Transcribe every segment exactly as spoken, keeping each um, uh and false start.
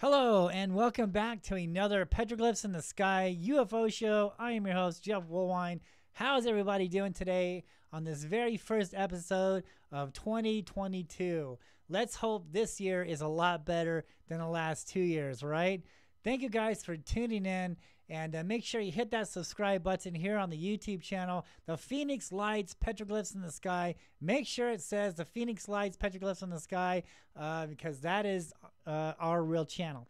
Hello and welcome back to another Petroglyphs in the Sky U F O show. I am your host, Jeff Woolwine. How's everybody doing today on this very first episode of twenty twenty-two? Let's hope this year is a lot better than the last two years, right? Thank you guys for tuning in, and uh, make sure you hit that subscribe button here on the YouTube channel, the Phoenix Lights Petroglyphs in the Sky. Make sure it says the Phoenix Lights Petroglyphs in the Sky uh, because that is uh, our real channel.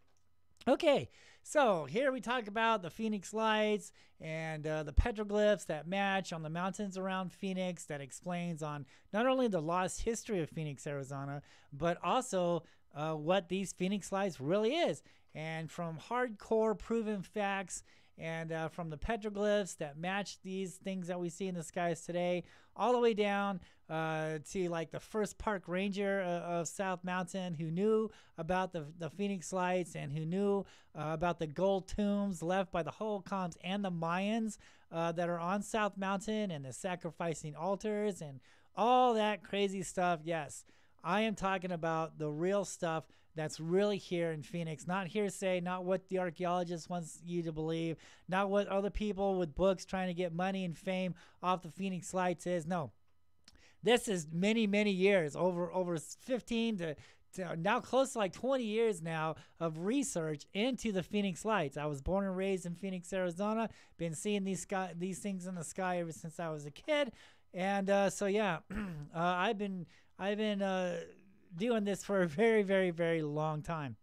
Okay, so here we talk about the Phoenix Lights and uh, the petroglyphs that match on the mountains around Phoenix that explains on not only the lost history of Phoenix, Arizona, but also uh, what these Phoenix Lights really is. And from hardcore proven facts and uh, from the petroglyphs that match these things that we see in the skies today, all the way down uh, to like the first park ranger uh, of South Mountain who knew about the, the Phoenix Lights and who knew uh, about the gold tombs left by the Hohokams and the Mayans uh, that are on South Mountain and the sacrificing altars and all that crazy stuff. Yes, I am talking about the real stuff that's really here in Phoenix, not hearsay, not what the archaeologist wants you to believe, not what other people with books trying to get money and fame off the Phoenix Lights is. No, this is many, many years, over over fifteen to now close to like twenty years now of research into the Phoenix Lights. I was born and raised in Phoenix, Arizona, been seeing these sky, these things in the sky ever since I was a kid. And uh, so, yeah, uh, I've been I've been uh, doing this for a very, very, very long time.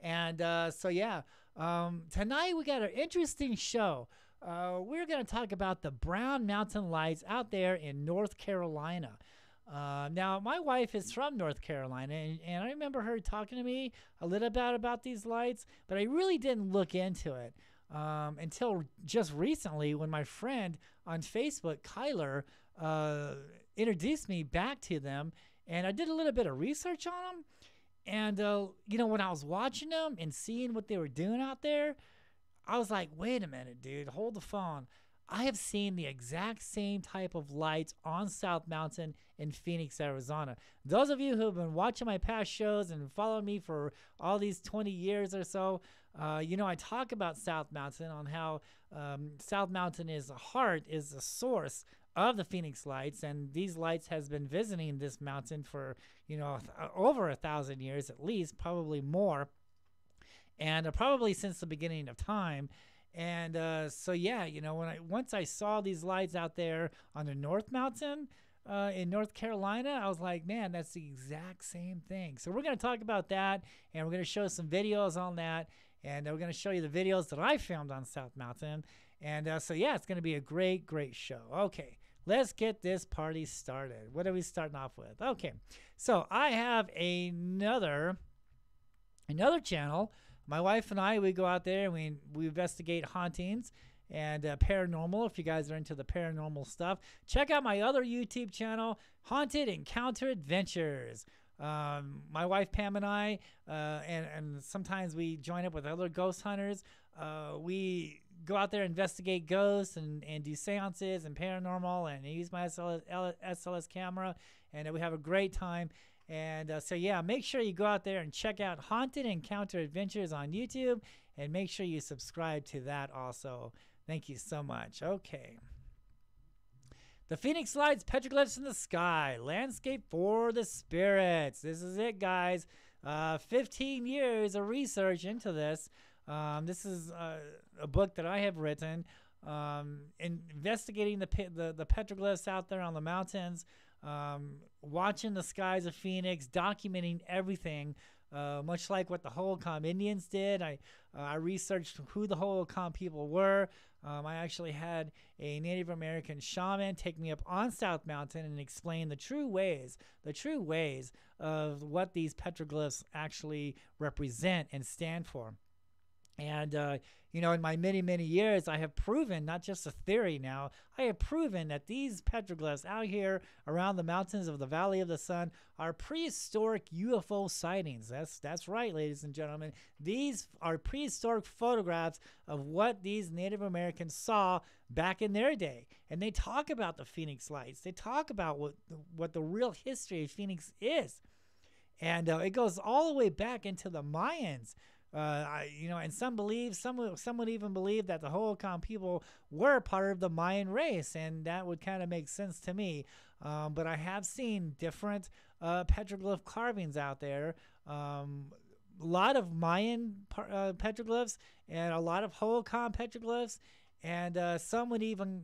And uh, so, yeah, um, tonight we got an interesting show. Uh, we're going to talk about the Brown Mountain Lights out there in North Carolina. Uh, now, my wife is from North Carolina, and, and I remember her talking to me a little bit about these lights, but I really didn't look into it um, until just recently when my friend on Facebook, Kyler, uh, introduced me back to them, and I did a little bit of research on them. And, uh, you know, when I was watching them and seeing what they were doing out there, I was like, wait a minute, dude, hold the phone. I have seen the exact same type of lights on South Mountain in Phoenix, Arizona. Those of you who have been watching my past shows and followed me for all these twenty years or so, uh, you know, I talk about South Mountain on how um, South Mountain is the heart, is the source of the Phoenix Lights, and these lights has been visiting this mountain for, you know, over a thousand years at least, probably more, and uh, probably since the beginning of time. And uh, so, yeah, you know, when I once I saw these lights out there on the North Mountain uh, in North Carolina, I was like, man, that's the exact same thing. So we're going to talk about that, and we're going to show some videos on that, and we're going to show you the videos that I filmed on South Mountain. And uh, so, yeah, it's going to be a great, great show. Okay, let's get this party started. What are we starting off with? Okay, so I have another another channel. My wife and I, we go out there and we, we investigate hauntings and uh, paranormal. If you guys are into the paranormal stuff, check out my other YouTube channel, Haunted Encounter Adventures. Um, my wife, Pam, and I, uh, and, and sometimes we join up with other ghost hunters. Uh, we go out there, investigate ghosts and, and do seances and paranormal, and I use my S L S camera, and we have a great time. And uh, so, yeah, make sure you go out there and check out Haunted Encounter Adventures on YouTube, and make sure you subscribe to that also. Thank you so much. Okay. The Phoenix Lights, Petroglyphs in the Sky, Landscape for the Spirits. This is it, guys. Uh, fifteen years of research into this. Um, this is uh, a book that I have written um, investigating the, the, the petroglyphs out there on the mountains. Um, watching the skies of Phoenix, documenting everything, uh, much like what the Hohokam Indians did. I, uh, I researched who the Hohokam people were. Um, I actually had a Native American shaman take me up on South Mountain and explain the true ways, the true ways of what these petroglyphs actually represent and stand for. And, uh, you know, in my many, many years, I have proven, not just a theory now, I have proven that these petroglyphs out here around the mountains of the Valley of the Sun are prehistoric U F O sightings. That's, that's right, ladies and gentlemen. These are prehistoric photographs of what these Native Americans saw back in their day. And they talk about the Phoenix Lights. They talk about what, what the real history of Phoenix is. And uh, it goes all the way back into the Mayans. Uh, you know, and some believe, some, some would even believe that the Hohokam people were part of the Mayan race, and that would kind of make sense to me. Um, but I have seen different uh, petroglyph carvings out there. Um, a lot of Mayan uh, petroglyphs and a lot of Hohokam petroglyphs. And uh, some would even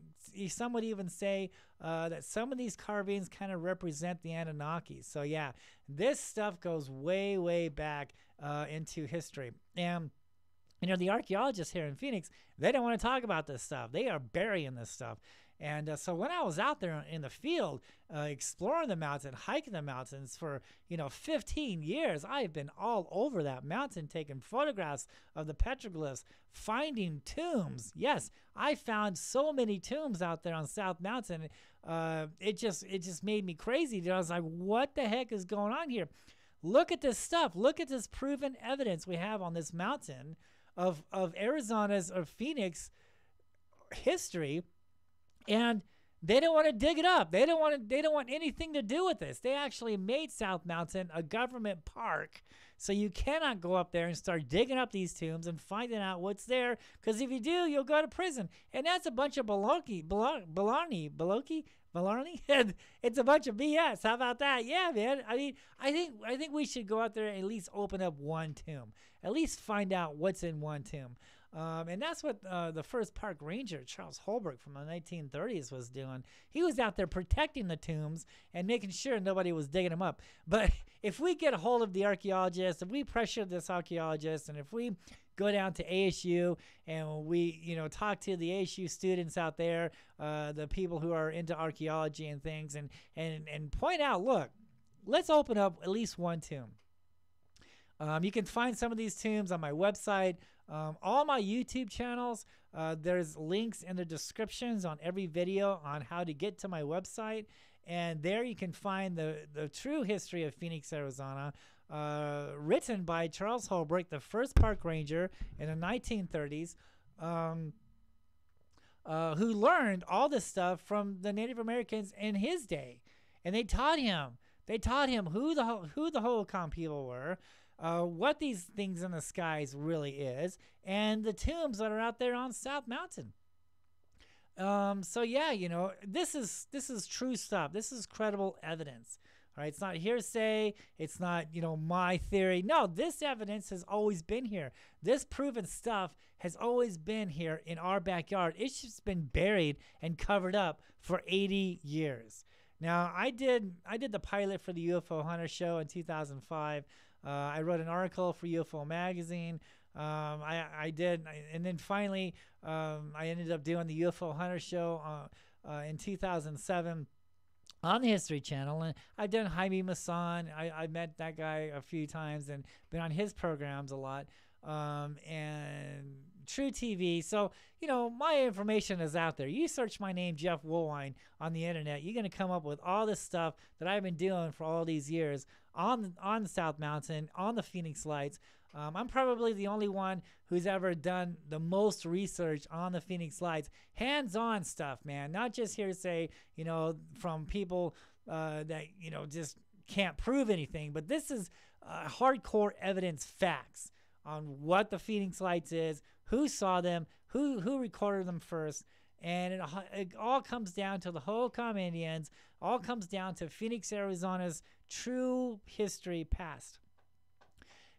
some would even say uh, that some of these carvings kind of represent the Anunnaki. So yeah, this stuff goes way, way back uh, into history. And you know, the archaeologists here in Phoenix, they don't want to talk about this stuff. They are burying this stuff. And uh, so when I was out there in the field uh, exploring the mountain, hiking the mountains for, you know, fifteen years, I've been all over that mountain taking photographs of the petroglyphs, finding tombs. Yes, I found so many tombs out there on South Mountain. Uh, it just it just made me crazy. I was like, what the heck is going on here? Look at this stuff. Look at this proven evidence we have on this mountain of, of Arizona's or Phoenix history. And they don't want to dig it up. They don't want to, they don't want anything to do with this. They actually made South Mountain a government park. So you cannot go up there and start digging up these tombs and finding out what's there. Because if you do, you'll go to prison. And that's a bunch of baloney, baloney, baloney, baloney. It's a bunch of B S. How about that? Yeah, man. I mean, I think, I think we should go out there and at least open up one tomb. At least find out what's in one tomb. Um, and that's what uh, the first park ranger, Charles Holbrook, from the nineteen thirties was doing. He was out there protecting the tombs and making sure nobody was digging them up. But if we get a hold of the archaeologists, if we pressure this archaeologist, and if we go down to A S U and we, you know, talk to the A S U students out there, uh, the people who are into archaeology and things, and, and, and point out, look, let's open up at least one tomb. Um, you can find some of these tombs on my website. Um, all my YouTube channels, uh, there's links in the descriptions on every video on how to get to my website. And there you can find the, the true history of Phoenix, Arizona, uh, written by Charles Holbrook, the first park ranger in the nineteen thirties, um, uh, who learned all this stuff from the Native Americans in his day. And they taught him. They taught him who the, who the Hohokam people were, Uh, what these things in the skies really is, and the tombs that are out there on South Mountain. Um, so yeah, you know, this is this is true stuff. This is credible evidence. All right, it's not hearsay. It's not, you know, my theory. No, this evidence has always been here. This proven stuff has always been here in our backyard. It's just been buried and covered up for eighty years. Now, I did I did the pilot for the U F O Hunter show in two thousand five. Uh, I wrote an article for U F O Magazine. Um, I, I did, and then finally, um, I ended up doing the U F O Hunter show uh, uh, in two thousand seven on the History Channel. And I've done Jaime Masson. I, I met that guy a few times and been on his programs a lot. Um, and True T V. So, you know, my information is out there. You search my name, Jeff Woolwine, on the internet, you're going to come up with all this stuff that I've been doing for all these years on, on South Mountain, on the Phoenix Lights. Um, I'm probably the only one who's ever done the most research on the Phoenix Lights. Hands-on stuff, man. Not just hearsay, you know, from people uh, that, you know, just can't prove anything. But this is uh, hardcore evidence facts on what the Phoenix Lights is, who saw them, who who recorded them first, and it, it all comes down to the Hohokam Indians, all comes down to Phoenix, Arizona's true history past.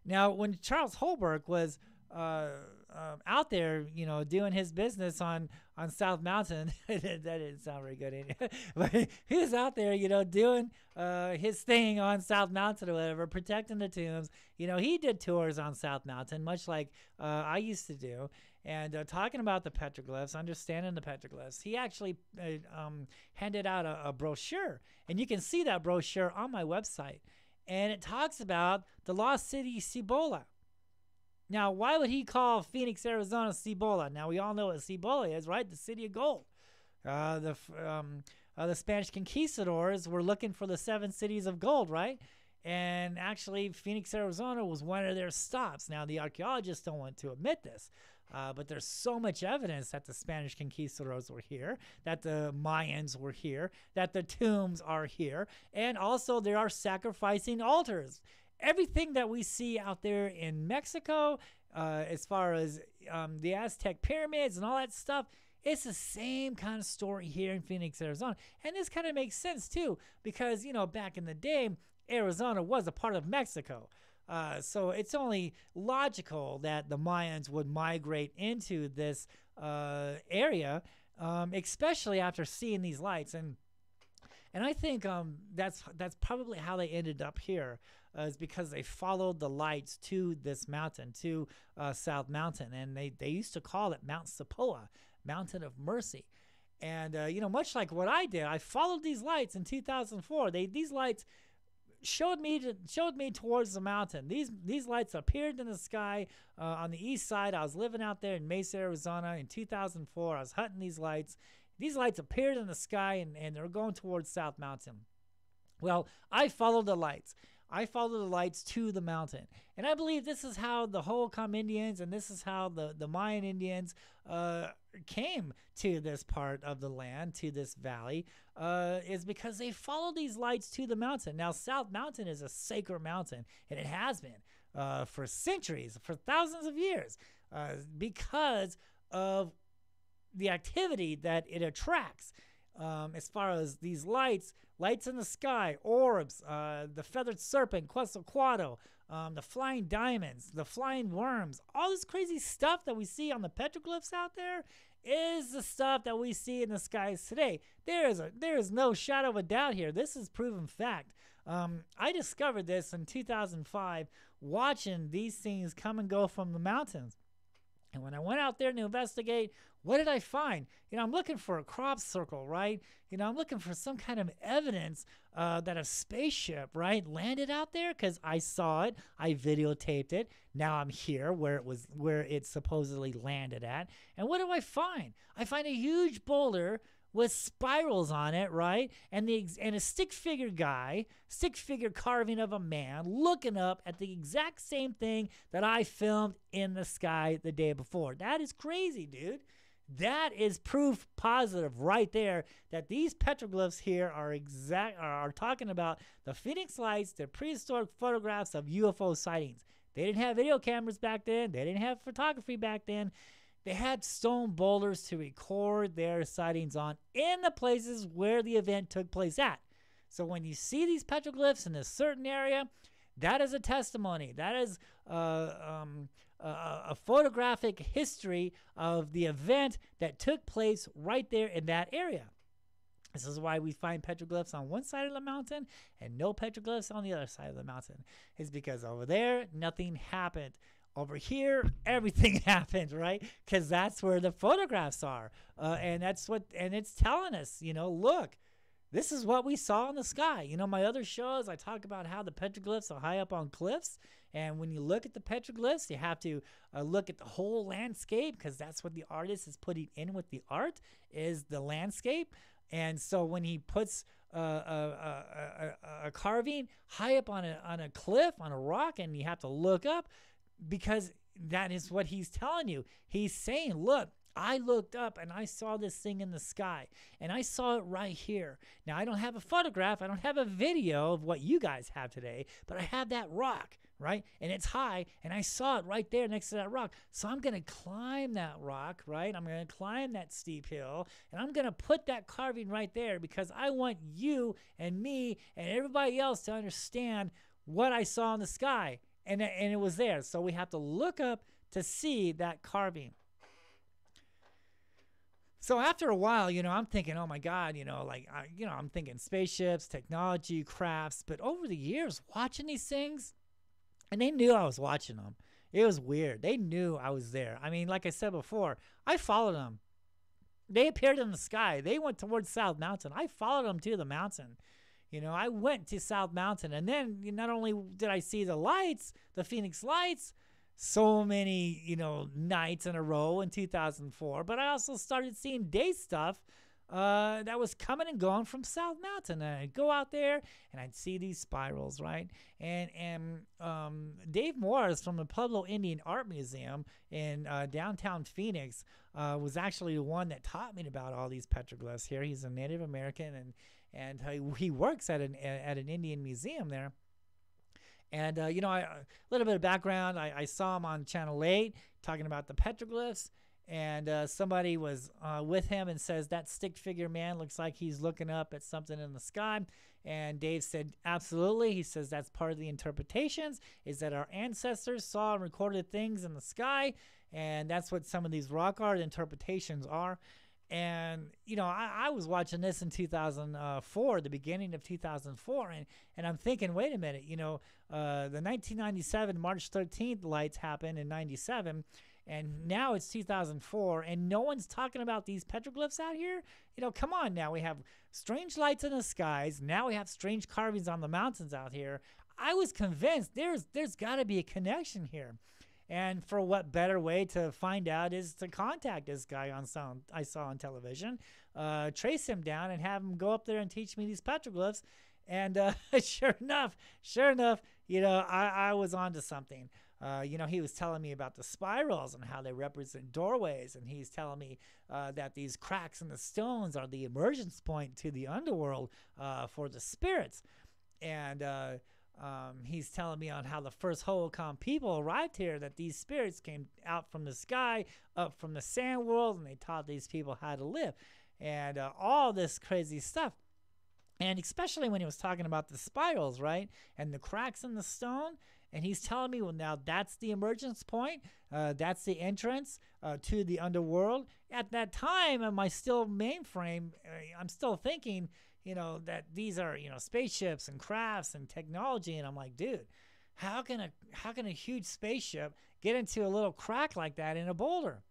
Now, when Charles Holbrook was uh, um, out there, you know, doing his business on, on South Mountain, that didn't sound very good anyway, but he was out there, you know, doing uh, his thing on South Mountain or whatever, protecting the tombs. You know, he did tours on South Mountain, much like uh, I used to do, and uh, talking about the petroglyphs, understanding the petroglyphs. He actually uh, um, handed out a, a brochure, and you can see that brochure on my website, and it talks about the lost city Cibola. Now, why would he call Phoenix, Arizona, Cibola? Now, we all know what Cibola is, right? The city of gold. Uh, the um, uh, the Spanish conquistadors were looking for the seven cities of gold, right? And actually, Phoenix, Arizona was one of their stops. Now, the archaeologists don't want to admit this, uh, but there's so much evidence that the Spanish conquistadors were here, that the Mayans were here, that the tombs are here, and also there are sacrificing altars. everything that we see out there in Mexico, uh, as far as um, the Aztec pyramids and all that stuff, it's the same kind of story here in Phoenix, Arizona. And this kind of makes sense too, because, you know, back in the day, Arizona was a part of Mexico. Uh, so it's only logical that the Mayans would migrate into this uh, area, um, especially after seeing these lights. And and I think um, that's that's probably how they ended up here, uh, is because they followed the lights to this mountain, to uh, South Mountain. And they, they used to call it Mount Cibola, Mountain of Mercy. And, uh, you know, much like what I did, I followed these lights in two thousand four. They, these lights... showed me to, showed me towards the mountain. These these lights appeared in the sky uh, on the east side. I was living out there in Mesa, Arizona in two thousand four. I was hunting these lights. These lights appeared in the sky, and, and they were going towards South Mountain. Well, I followed the lights. I followed the lights to the mountain. And I believe this is how the Hohokam Indians and this is how the, the Mayan Indians uh, came to this part of the land, to this valley, uh, is because they followed these lights to the mountain. Now, South Mountain is a sacred mountain, and it has been uh, for centuries, for thousands of years, uh, because of the activity that it attracts. Um, as far as these lights, lights in the sky, orbs, uh, the feathered serpent, Quetzalcoatl, um, the flying diamonds, the flying worms, all this crazy stuff that we see on the petroglyphs out there is the stuff that we see in the skies today. There is a, there is no shadow of a doubt here. This is proven fact. Um, I discovered this in two thousand five, watching these things come and go from the mountains. And when I went out there to investigate, what did I find? You know, I'm looking for a crop circle, right? You know, I'm looking for some kind of evidence uh, that a spaceship, right, landed out there, because I saw it, I videotaped it. Now I'm here where it was, where it supposedly landed at. And what do I find? I find a huge boulder with spirals on it, right? And the and a stick figure guy, stick figure carving of a man looking up at the exact same thing that I filmed in the sky the day before. That is crazy, dude. That is proof positive right there that these petroglyphs here are exact are, are talking about the Phoenix Lights, the prehistoric photographs of U F O sightings. They didn't have video cameras back then. They didn't have photography back then. They had stone boulders to record their sightings on in the places where the event took place at. So when you see these petroglyphs in a certain area, that is a testimony. That is uh, um, a, a photographic history of the event that took place right there in that area. This is why we find petroglyphs on one side of the mountain and no petroglyphs on the other side of the mountain. It's because over there, nothing happened. Over here, everything happened, right? Because that's where the photographs are, uh, and that's what, and it's telling us, you know, look, this is what we saw in the sky. You know, my other shows, I talk about how the petroglyphs are high up on cliffs, and when you look at the petroglyphs, you have to uh, look at the whole landscape, because that's what the artist is putting in with the art, is the landscape. And so when he puts uh, a, a, a, a carving high up on a on a cliff, on a rock, and you have to look up. Because that is what he's telling you. He's saying, look, I looked up and I saw this thing in the sky. And I saw it right here. Now, I don't have a photograph. I don't have a video of what you guys have today. But I have that rock, right? And it's high. And I saw it right there next to that rock. So I'm going to climb that rock, right? I'm going to climb that steep hill. And I'm going to put that carving right there. Because I want you and me and everybody else to understand what I saw in the sky. And, and it was there. So we have to look up to see that carving. So after a while, you know, I'm thinking, oh my God, you know, like, I, you know, I'm thinking spaceships, technology, crafts. But over the years, watching these things, and they knew I was watching them. It was weird. They knew I was there. I mean, like I said before, I followed them. They appeared in the sky. They went towards South Mountain. I followed them to the mountain. You know, I went to South Mountain, and then not only did I see the lights, the Phoenix Lights, so many, you know, nights in a row in two thousand four, but I also started seeing day stuff uh, that was coming and going from South Mountain. And I'd go out there, and I'd see these spirals, right? And and um, Dave Morris from the Pueblo Indian Art Museum in uh, downtown Phoenix uh, was actually the one that taught me about all these petroglyphs here. He's a Native American, and And he works at an at an Indian museum there, And, uh, you know, I, a little bit of background, I, I saw him on Channel eight talking about the petroglyphs, and uh, somebody was uh, with him and says, that stick figure man looks like he's looking up at something in the sky. And Dave said, absolutely. He says that's part of the interpretations, is that our ancestors saw and recorded things in the sky, and that's what some of these rock art interpretations are. And, you know, I, I was watching this in two thousand four, the beginning of two thousand four, and, and I'm thinking, wait a minute, you know, uh, the nineteen ninety-seven March thirteenth lights happened in ninety-seven, and now it's two thousand four, and no one's talking about these petroglyphs out here? You know, come on now. We have strange lights in the skies. Now we have strange carvings on the mountains out here. I was convinced there's there's got to be a connection here. And for what better way to find out is to contact this guy on sound I saw on television, uh, trace him down, and have him go up there and teach me these petroglyphs. And uh, sure enough, sure enough, you know, I, I was onto something. Uh, you know, he was telling me about the spirals and how they represent doorways, and he's telling me uh, that these cracks in the stones are the emergence point to the underworld uh, for the spirits. And uh, Um, he's telling me on how the first Hohokam people arrived here, that these spirits came out from the sky, up from the sand world, and they taught these people how to live, and uh, all this crazy stuff. And especially when he was talking about the spirals, right, and the cracks in the stone, and he's telling me, well, now that's the emergence point, uh, that's the entrance uh, to the underworld. At that time, in my still mainframe, I'm still thinking, you know, that these are, you know, spaceships and crafts and technology, and I'm like, dude, how can a how can a huge spaceship get into a little crack like that in a boulder?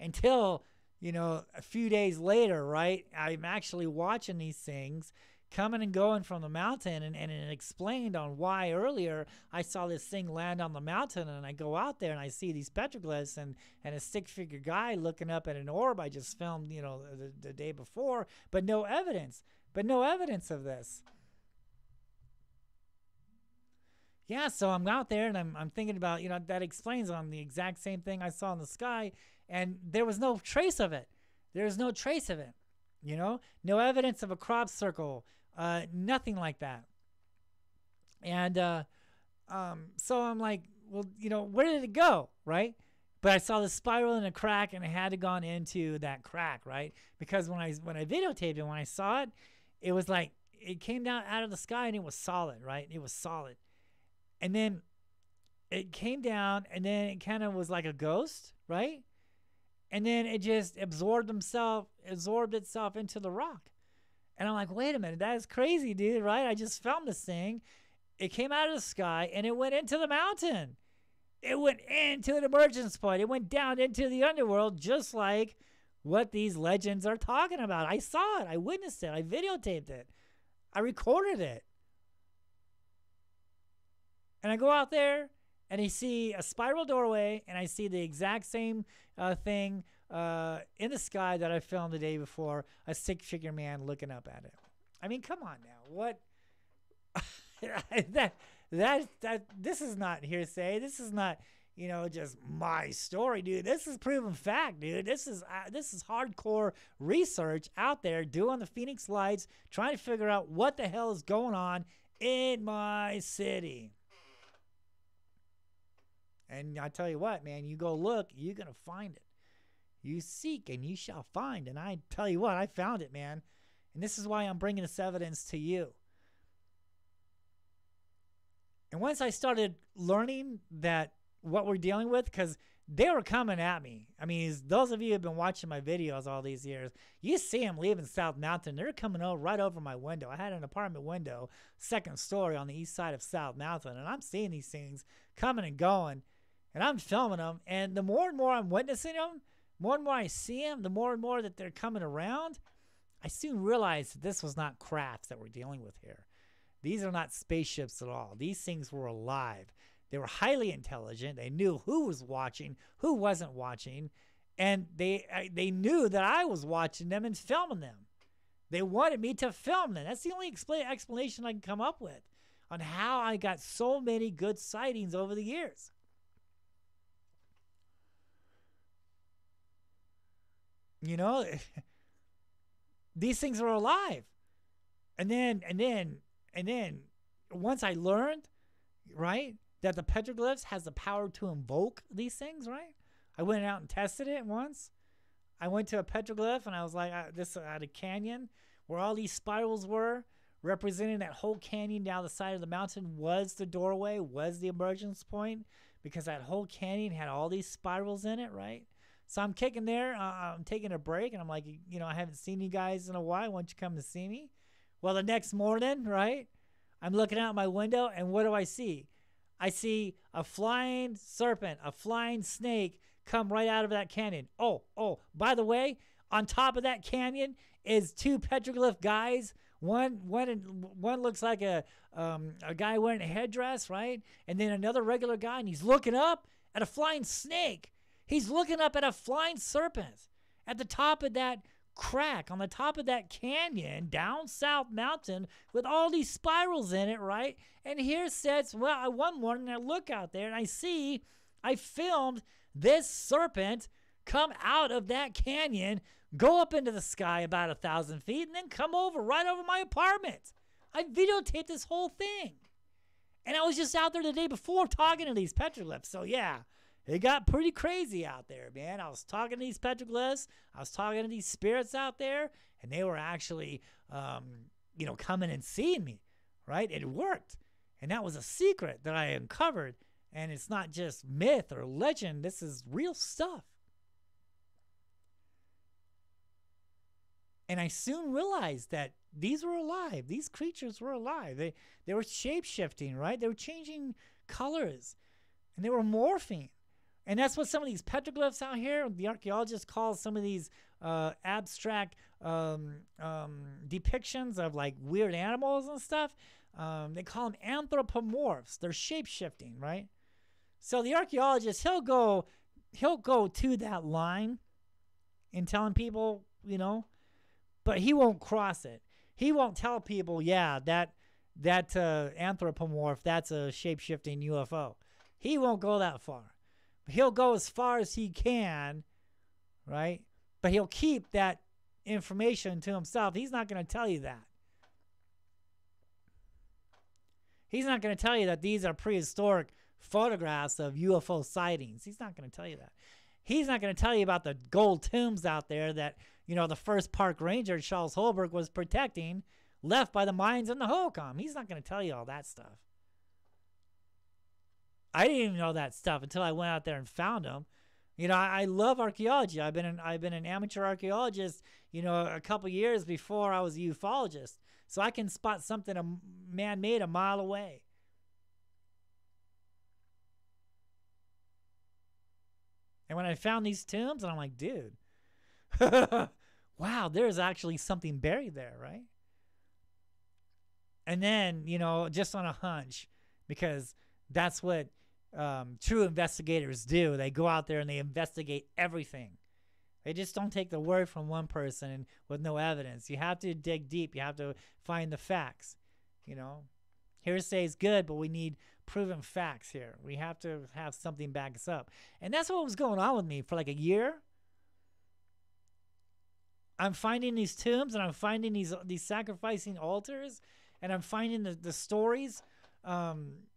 Until, you know, a few days later, right, I'm actually watching these things coming and going from the mountain, and, and it explained on why earlier I saw this thing land on the mountain, and I go out there and I see these petroglyphs and, and a stick-figure guy looking up at an orb I just filmed, you know, the, the day before, but no evidence, but no evidence of this. Yeah, so I'm out there and I'm, I'm thinking about, you know, that explains on the exact same thing I saw in the sky, and there was no trace of it. There's no trace of it, you know? No evidence of a crop circle, uh, nothing like that. And uh, um, so I'm like, well, you know, where did it go, right? But I saw the spiral in a crack, and it had to gone into that crack, right? Because when I, when I videotaped it, when I saw it, it was like, it came down out of the sky and it was solid, right? It was solid. And then it came down, and then it kind of was like a ghost, right? And then it just absorbed itself, absorbed itself into the rock. And I'm like, wait a minute, that is crazy, dude, right? I just filmed this thing. It came out of the sky, and it went into the mountain. It went into an emergence point. It went down into the underworld, just like what these legends are talking about. I saw it. I witnessed it. I videotaped it. I recorded it. And I go out there, and I see a spiral doorway, and I see the exact same uh, thing uh, in the sky that I filmed the day before, a stick-figure man looking up at it. I mean, come on now. What? that, that, that, this is not hearsay. This is not, you know, just my story, dude. This is proven fact, dude. This is, uh, this is hardcore research out there doing the Phoenix Lights, trying to figure out what the hell is going on in my city. And I tell you what, man, you go look, you're going to find it. You seek and you shall find. And I tell you what, I found it, man. And this is why I'm bringing this evidence to you. And once I started learning that what we're dealing with, because they were coming at me. I mean, those of you who have been watching my videos all these years, you see them leaving South Mountain. They're coming over right over my window. I had an apartment window, second story on the east side of South Mountain. And I'm seeing these things coming and going. And I'm filming them, and the more and more I'm witnessing them, more and more I see them, the more and more that they're coming around, I soon realized that this was not crafts that we're dealing with here. These are not spaceships at all. These things were alive. They were highly intelligent. They knew who was watching, who wasn't watching, and they, they knew that I was watching them and filming them. They wanted me to film them. That's the only expl- explanation I can come up with on how I got so many good sightings over the years. You know, these things are alive. And then, and then, and then once I learned right? That the petroglyphs has the power to invoke these things, right? I went out and tested it once. I went to a petroglyph and I was like, I, this at a canyon where all these spirals were, representing that whole canyon down the side of the mountain was the doorway, was the emergence point, because that whole canyon had all these spirals in it, right? So I'm kicking there, uh, I'm taking a break, and I'm like, you know, I haven't seen you guys in a while. Why don't you come to see me? Well, the next morning, right, I'm looking out my window, and what do I see? I see a flying serpent, a flying snake come right out of that canyon. Oh, oh, by the way, on top of that canyon is two petroglyph guys. One, one, one looks like a, um, a guy wearing a headdress, right? And then another regular guy, and he's looking up at a flying snake. He's looking up at a flying serpent at the top of that crack, on the top of that canyon down South Mountain with all these spirals in it, right? And here sits, well, I, one morning I look out there and I see, I filmed this serpent come out of that canyon, go up into the sky about a thousand feet, and then come over right over my apartment. I videotaped this whole thing. And I was just out there the day before talking to these petroglyphs, so yeah. It got pretty crazy out there, man. I was talking to these petroglyphs. I was talking to these spirits out there, and they were actually, um, you know, coming and seeing me, right? It worked, and that was a secret that I uncovered, and it's not just myth or legend. This is real stuff. And I soon realized that these were alive. These creatures were alive. They, they were shape-shifting, right? They were changing colors, and they were morphing. And that's what some of these petroglyphs out here, the archaeologists call some of these uh, abstract um, um, depictions of like weird animals and stuff. Um, they call them anthropomorphs. They're shape-shifting, right? So the archaeologist, he'll go, he'll go to that line in telling people, you know, but he won't cross it. He won't tell people, yeah, that that uh, anthropomorph, that's a shape-shifting U F O. He won't go that far. He'll go as far as he can, right? But he'll keep that information to himself. He's not going to tell you that. He's not going to tell you that these are prehistoric photographs of U F O sightings. He's not going to tell you that. He's not going to tell you about the gold tombs out there that, you know, the first park ranger, Charles Holbrook, was protecting, left by the Mayans and the Hohokam. He's not going to tell you all that stuff. I didn't even know that stuff until I went out there and found them. You know, I, I love archaeology. I've been an, I've been an amateur archaeologist, you know, a couple years before I was a ufologist. So I can spot something a man-made a mile away. And when I found these tombs, and I'm like, dude, wow, there's actually something buried there, right? And then, you know, just on a hunch, because that's what Um, true investigators do. They go out there and they investigate everything. They just don't take the word from one person and with no evidence. You have to dig deep. You have to find the facts. You know, hearsay is good, but we need proven facts here. We have to have something back us up. And that's what was going on with me for like a year. I'm finding these tombs and I'm finding these these sacrificing altars, and I'm finding the, the stories um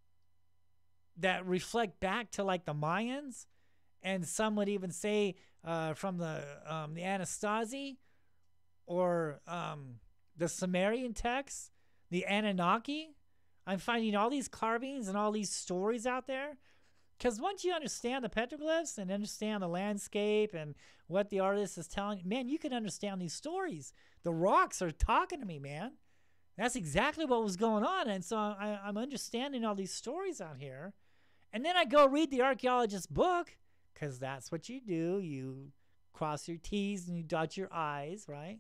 that reflect back to like the Mayans, and some would even say uh, from the um, the Anastasi, or um, the Sumerian texts, the Anunnaki. I'm finding all these carvings and all these stories out there, because once you understand the petroglyphs and understand the landscape and what the artist is telling, man, you can understand these stories. The rocks are talking to me, man. That's exactly what was going on, and so I, I'm understanding all these stories out here. And then I go read the archaeologist's book, because that's what you do. You cross your T's and you dot your I's, right?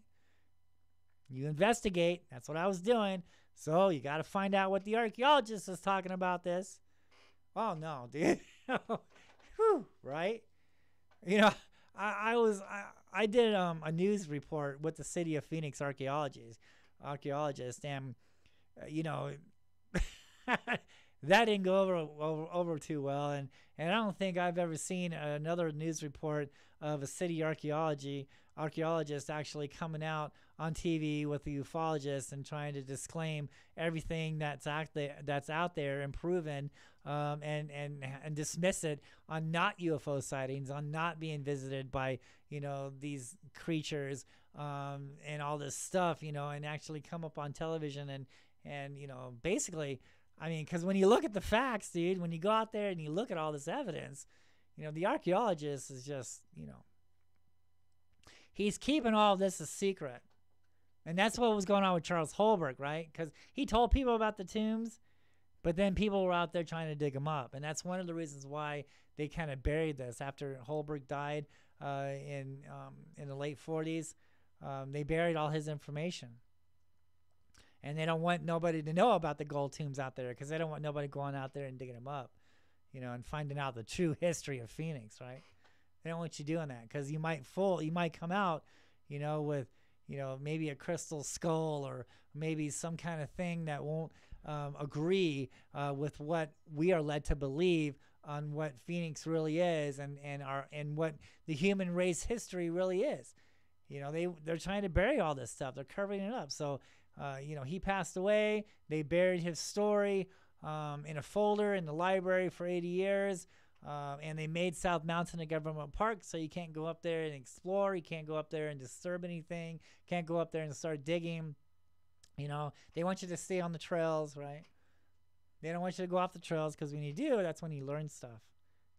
You investigate. That's what I was doing. So you got to find out what the archaeologist is talking about this. Oh, no, dude. Whew, right? You know, I, I was, I, I did um, a news report with the city of Phoenix archaeologists, archaeologists and, uh, you know, that didn't go over, over over too well, and and I don't think I've ever seen another news report of a city archaeology archaeologist actually coming out on T V with the ufologists and trying to disclaim everything that's out there, that's out there and proven, um, and and and dismiss it on not U F O sightings, on not being visited by you know these creatures, um, and all this stuff, you know, and actually come up on television and and you know basically. I mean, because when you look at the facts, dude, when you go out there and you look at all this evidence, you know, the archaeologist is just, you know, he's keeping all of this a secret. And that's what was going on with Charles Holbrook, right? Because he told people about the tombs, but then people were out there trying to dig them up. And that's one of the reasons why they kind of buried this. After Holbrook died uh, in, um, in the late forties, um, they buried all his information. And they don't want nobody to know about the gold tombs out there because they don't want nobody going out there and digging them up, you know, and finding out the true history of Phoenix, right? They don't want you doing that because you might fool, you might come out, you know, with, you know, maybe a crystal skull or maybe some kind of thing that won't um, agree uh, with what we are led to believe on what Phoenix really is and and our and what the human race history really is. You know, they they're trying to bury all this stuff. They're covering it up. So. Uh, you know, he passed away. They buried his story um, in a folder in the library for eighty years. Uh, and they made South Mountain a government park, so you can't go up there and explore. You can't go up there and disturb anything. Can't go up there and start digging. You know, they want you to stay on the trails, right? They don't want you to go off the trails because when you do, that's when you learn stuff.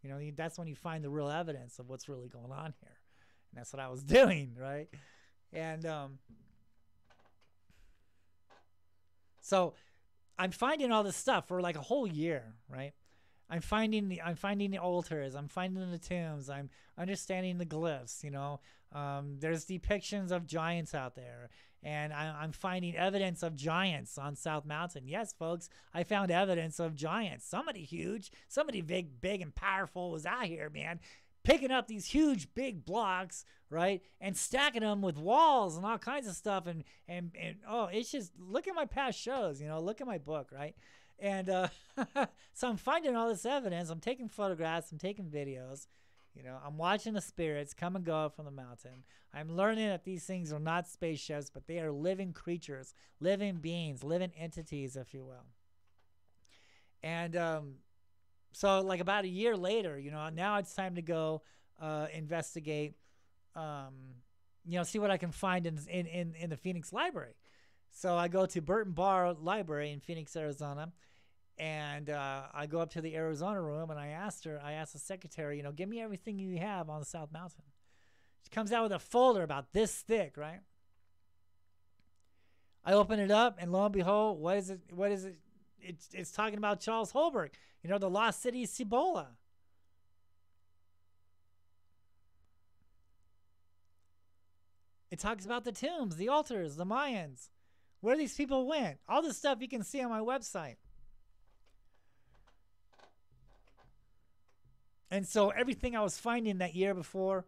You know, you, that's when you find the real evidence of what's really going on here. And that's what I was doing, right? And, um... so I'm finding all this stuff for like a whole year, right? I'm finding the I'm finding the altars, I'm finding the tombs, I'm understanding the glyphs, you know. Um, there's depictions of giants out there, and I, I'm finding evidence of giants on South Mountain. Yes, folks, I found evidence of giants. Somebody huge, somebody big, big and powerful was out here, man, picking up these huge big blocks, right, and stacking them with walls and all kinds of stuff, and and and oh, it's just look at my past shows, you know, look at my book, right, and uh, so I'm finding all this evidence, I'm taking photographs, I'm taking videos, you know, I'm watching the spirits come and go from the mountain. I'm learning that these things are not spaceships, but they are living creatures, living beings, living entities, if you will, and um. So like about a year later, you know, now it's time to go uh, investigate, um, you know, see what I can find in, in, in, in the Phoenix Library. So I go to Burton Barr Library in Phoenix, Arizona, and uh, I go up to the Arizona room, and I asked her, I asked the secretary, you know, give me everything you have on the South Mountain. She comes out with a folder about this thick, right? I open it up, and lo and behold, what is it, what is it? It's, it's talking about Charles Holbrook, you know, the lost city of Cibola. It talks about the tombs, the altars, the Mayans, where these people went. All this stuff you can see on my website. And so everything I was finding that year before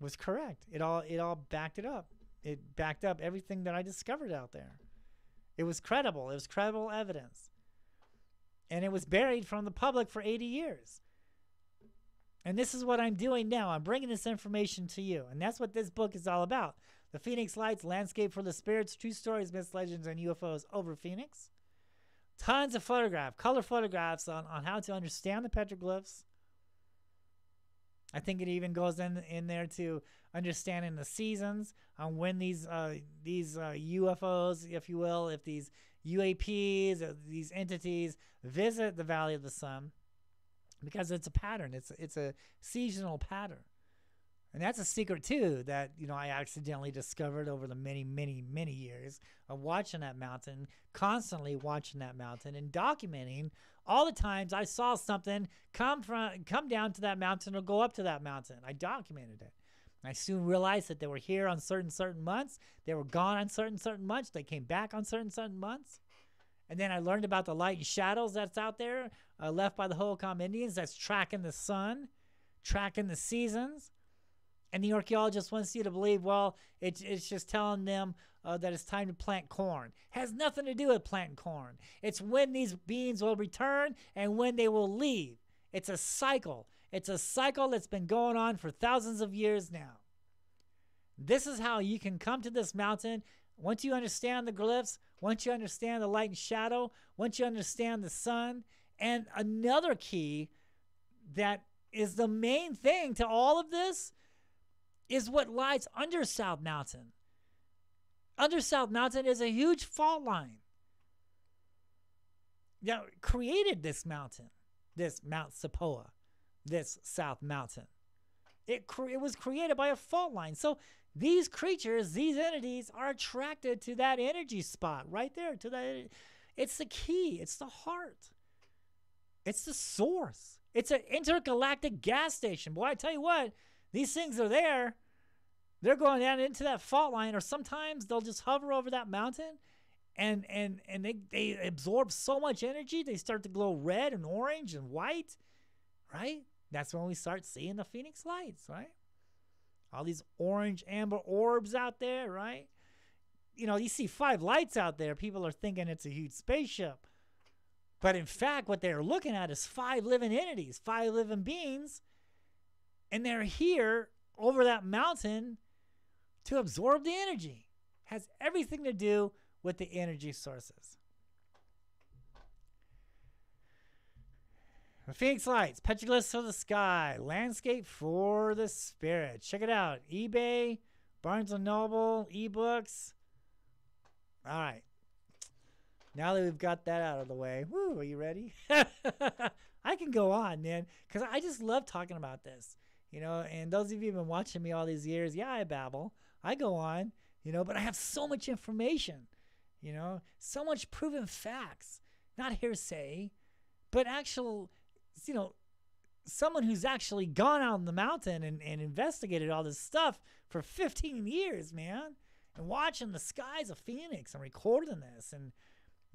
was correct. It all, it all backed it up. It backed up everything that I discovered out there. It was credible. It was credible evidence. And it was buried from the public for eighty years. And this is what I'm doing now. I'm bringing this information to you. And that's what this book is all about. The Phoenix Lights, Landscape for the Spirits, True Stories, Myths, Legends, and U F Os Over Phoenix. Tons of photograph, color photographs on, on how to understand the petroglyphs. I think it even goes in in there to understanding the seasons on when these uh, these uh, U F Os, if you will, if these U A Ps, uh, these entities visit the Valley of the Sun, because it's a pattern. It's it's a seasonal pattern, and that's a secret too that you know I accidentally discovered over the many many many years of watching that mountain, constantly watching that mountain and documenting. All the times I saw something come from, come down to that mountain or go up to that mountain, I documented it. And I soon realized that they were here on certain certain months. They were gone on certain certain months. They came back on certain certain months. And then I learned about the light and shadows that's out there uh, left by the Hohokam Indians. That's tracking the sun, tracking the seasons. And the archaeologist wants you to believe, well, it's, it's just telling them uh, that it's time to plant corn. Has nothing to do with planting corn. It's when these beings will return and when they will leave. It's a cycle. It's a cycle that's been going on for thousands of years now. This is how you can come to this mountain. Once you understand the glyphs, once you understand the light and shadow, once you understand the sun, and another key that is the main thing to all of this is what lies under South Mountain. Under South Mountain is a huge fault line that created this mountain, this Mount Cibola, this South Mountain. It, cre it was created by a fault line. So these creatures, these entities are attracted to that energy spot right there. To that, it's the key. It's the heart. It's the source. It's an intergalactic gas station. Boy, I tell you what, these things are there. They're going down into that fault line, or sometimes they'll just hover over that mountain, and and and they they absorb so much energy they start to glow red and orange and white, right? That's when we start seeing the Phoenix Lights, right? All these orange amber orbs out there, right? You know, you see five lights out there. People are thinking it's a huge spaceship. But in fact, what they're looking at is five living entities, five living beings. And they're here over that mountain to absorb the energy. Has everything to do with the energy sources. The Phoenix Lights, Petroglyphs of the Sky, Landscape for the Spirit. Check it out. eBay, Barnes and Noble, eBooks. All right. Now that we've got that out of the way, woo, are you ready? I can go on, man, because I just love talking about this. You know, and those of you who've been watching me all these years, yeah, I babble. I go on, you know, but I have so much information, you know, so much proven facts, not hearsay, but actual... You know, someone who's actually gone out on the mountain and, and investigated all this stuff for fifteen years, man, and watching the skies of Phoenix and recording this and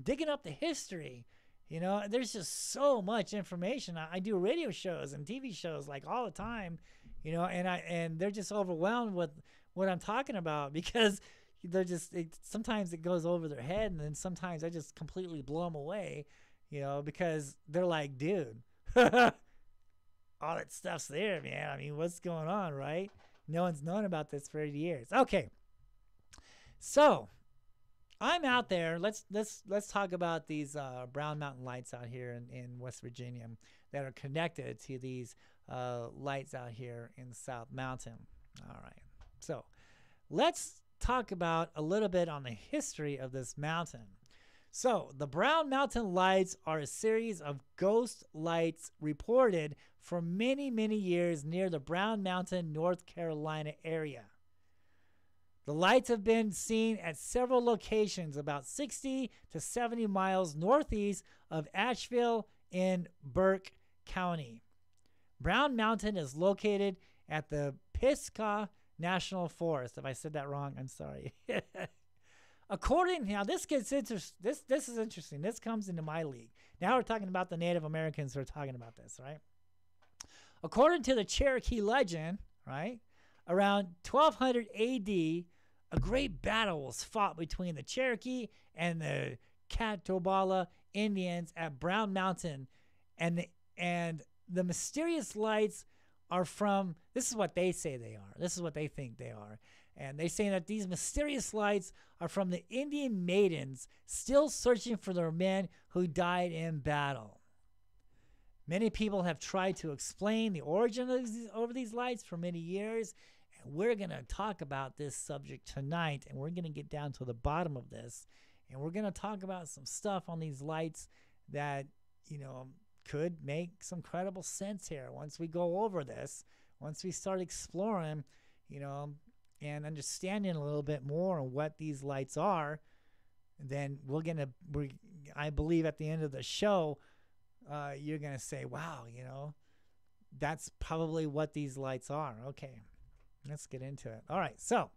digging up the history. You know, there's just so much information. I, I do radio shows and T V shows like all the time, you know, and I and they're just overwhelmed with what I'm talking about because they're just it, sometimes it goes over their head, and then sometimes I just completely blow them away, you know, because they're like, dude. All that stuff's there, man. I mean, what's going on, right? No one's known about this for eighty years. Okay, so I'm out there. Let's let's let's talk about these uh, Brown Mountain Lights out here in, in West Virginia that are connected to these uh, lights out here in South Mountain. All right, so let's talk about a little bit on the history of this mountain. So, the Brown Mountain Lights are a series of ghost lights reported for many, many years near the Brown Mountain, North Carolina area. The lights have been seen at several locations about sixty to seventy miles northeast of Asheville in Burke County. Brown Mountain is located at the Pisgah National Forest. If I said that wrong, I'm sorry. According, now this gets interesting. This this is interesting. This comes into my league. Now we're talking about the Native Americans who are talking about this, right? According to the Cherokee legend, right, around twelve hundred A D, a great battle was fought between the Cherokee and the Quetzalcoatl Indians at Brown Mountain, and the, and the mysterious lights are from. This is what they say they are. This is what they think they are. And they say that these mysterious lights are from the Indian maidens still searching for their men who died in battle. Many people have tried to explain the origin of these, over these lights for many years. And we're going to talk about this subject tonight. And we're going to get down to the bottom of this. And we're going to talk about some stuff on these lights that, you know, could make some credible sense here. Once we go over this, once we start exploring, you know, and understanding a little bit more on what these lights are, then we're gonna. We're, I believe at the end of the show, uh, you're gonna say, "Wow, you know, that's probably what these lights are." Okay, let's get into it. All right, so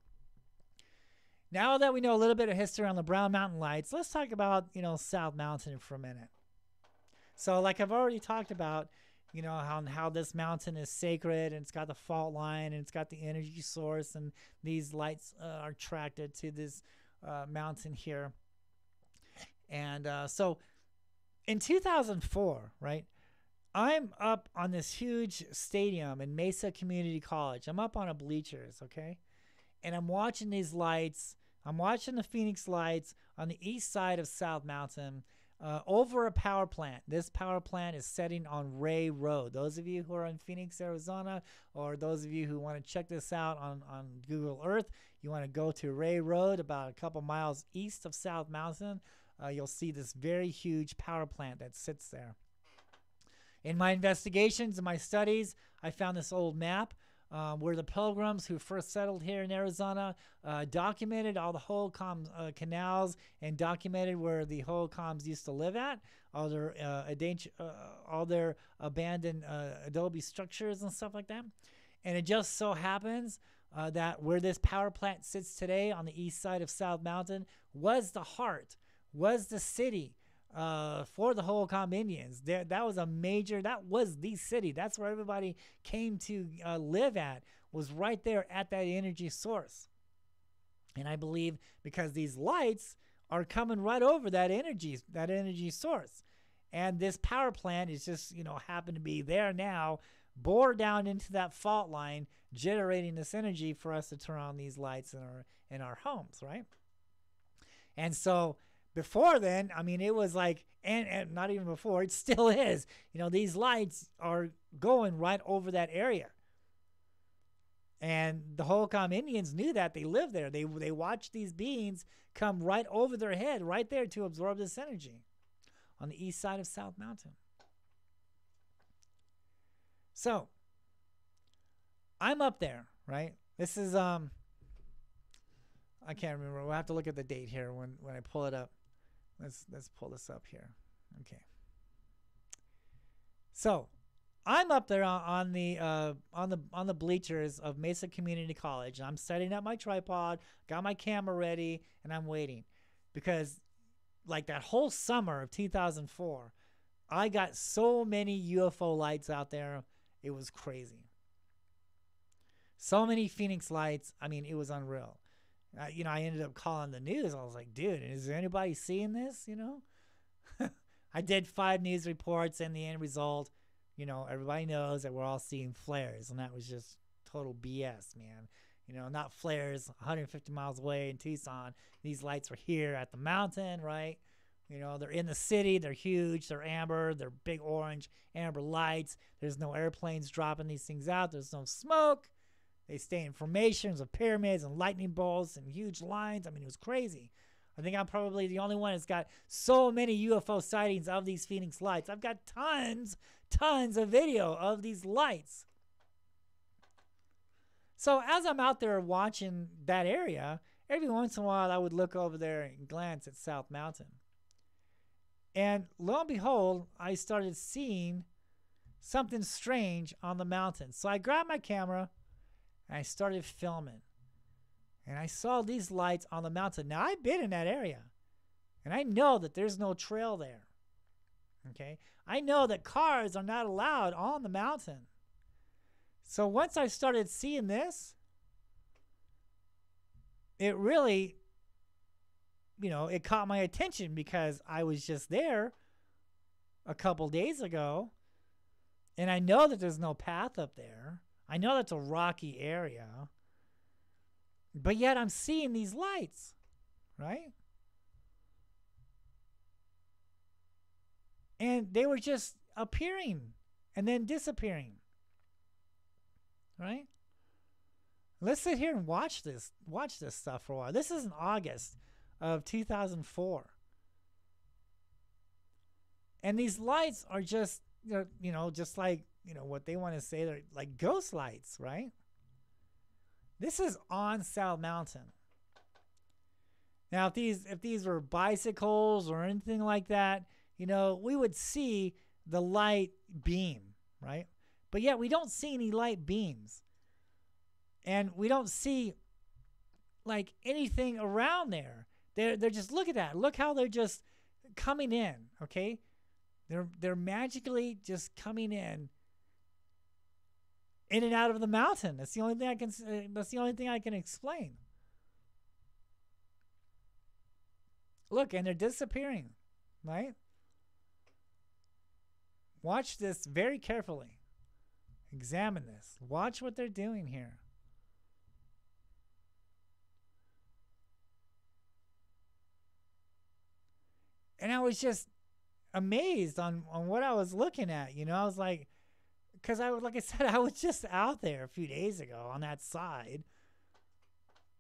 now that we know a little bit of history on the Brown Mountain Lights, let's talk about you know South Mountain for a minute. So, like I've already talked about, you know, how how this mountain is sacred, and it's got the fault line, and it's got the energy source, and these lights uh, are attracted to this uh, mountain here. And uh, so in two thousand four, right, I'm up on this huge stadium in Mesa Community College. I'm up on a bleachers, okay? And I'm watching these lights. I'm watching the Phoenix Lights on the east side of South Mountain uh, over a power plant. This power plant is setting on Ray Road. Those of you who are in Phoenix, Arizona, or those of you who want to check this out on, on Google Earth, you want to go to Ray Road about a couple miles east of South Mountain. Uh, you'll see this very huge power plant that sits there. In my investigations and my studies, I found this old map um, where the pilgrims who first settled here in Arizona uh, documented all the Hohokam uh, canals and documented where the Hohokams used to live at, all their, uh, uh, all their abandoned uh, adobe structures and stuff like that. And it just so happens uh, that where this power plant sits today on the east side of South Mountain was the heart, was the city Uh, for the Hohokam Indians. There, that was a major, that was the city. That's where everybody came to uh, live at, was right there at that energy source. And I believe because these lights are coming right over that energy, that energy source. And this power plant is just, you know, happened to be there now, bore down into that fault line, generating this energy for us to turn on these lights in our, in our homes, right? And so, before then, I mean, it was like, and, and not even before, it still is. You know, these lights are going right over that area. And the Hohokam Indians knew that. They lived there. They, they watched these beings come right over their head, right there to absorb this energy on the east side of South Mountain. So, I'm up there, right? This is, um, I can't remember. We'll have to look at the date here when, when I pull it up. Let's let's pull this up here. Okay. So, I'm up there on, on the uh, on the on the bleachers of Mesa Community College, and I'm setting up my tripod, got my camera ready, and I'm waiting, because like that whole summer of two thousand four, I got so many U F O lights out there, it was crazy. So many Phoenix lights. I mean, it was unreal. Uh, you know, I ended up calling the news. I was like, dude, is there anybody seeing this? You know, I did five news reports, and the end result, you know, everybody knows that we're all seeing flares, and that was just total B S, man. You know, not flares one hundred fifty miles away in Tucson. These lights were here at the mountain, right? You know, they're in the city. They're huge. They're amber. They're big orange amber lights. There's no airplanes dropping these things out. There's no smoke. They stay in formations of pyramids and lightning bolts and huge lines. I mean, it was crazy. I think I'm probably the only one that's got so many U F O sightings of these Phoenix lights. I've got tons, tons of video of these lights. So as I'm out there watching that area, every once in a while I would look over there and glance at South Mountain. And lo and behold, I started seeing something strange on the mountain. So I grabbed my camera, and I started filming, and I saw these lights on the mountain. Now, I've been in that area, and I know that there's no trail there, okay? I know that cars are not allowed on the mountain. So once I started seeing this, it really, you know, it caught my attention, because I was just there a couple days ago, and I know that there's no path up there. I know that's a rocky area, but yet I'm seeing these lights, right? And they were just appearing and then disappearing, right? Let's sit here and watch this, watch this stuff for a while. This is in August of two thousand four. And these lights are just, you know, just like, you know, what they want to say, they're like ghost lights, right? This is on South Mountain. Now, if these, if these were bicycles or anything like that, you know, we would see the light beam, right? But yet we don't see any light beams. And we don't see, like, anything around there. They're, they're just, look at that. Look how they're just coming in, okay? They're, they're magically just coming in in and out of the mountain. That's the only thing I can. Uh, that's the only thing I can explain. Look, and they're disappearing, right? Watch this very carefully. Examine this. Watch what they're doing here. And I was just amazed on, on what I was looking at. You know, I was like, because I would, like I said, I was just out there a few days ago on that side.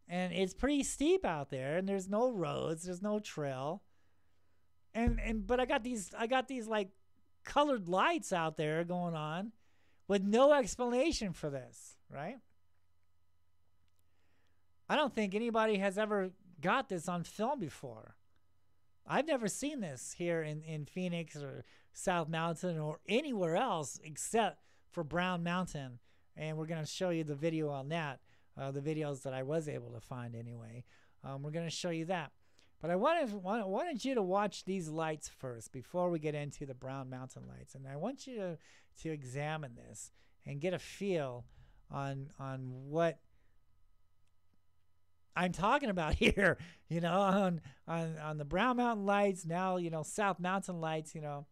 And it's pretty steep out there, and there's no roads, there's no trail. And and but I got these I got these like colored lights out there going on with no explanation for this, right? I don't think anybody has ever got this on film before. I've never seen this here in, in Phoenix or South Mountain or anywhere else except for Brown Mountain. And we're going to show you the video on that, uh, the videos that I was able to find anyway. Um, we're going to show you that. But I wanted, wanted, wanted you to watch these lights first before we get into the Brown Mountain lights. And I want you to, to examine this and get a feel on, on what I'm talking about here, you know, on, on, on the Brown Mountain lights now, you know, South Mountain lights, you know,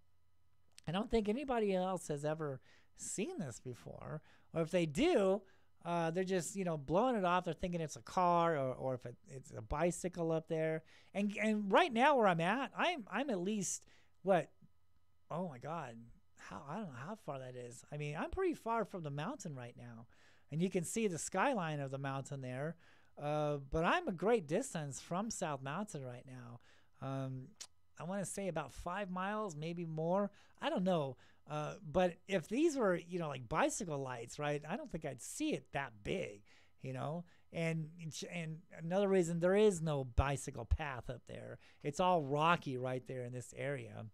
I don't think anybody else has ever seen this before, or if they do, uh, they're just, you know, blowing it off. They're thinking it's a car or, or if it, it's a bicycle up there. And, and right now where I'm at, I'm, I'm at least what, oh my God, how, I don't know how far that is. I mean, I'm pretty far from the mountain right now, and you can see the skyline of the mountain there. Uh, but I'm a great distance from South Mountain right now. Um, I want to say about five miles, maybe more. I don't know. Uh, but if these were, you know, like bicycle lights, right? I don't think I'd see it that big, you know. And and another reason there is no bicycle path up there. It's all rocky right there in this area.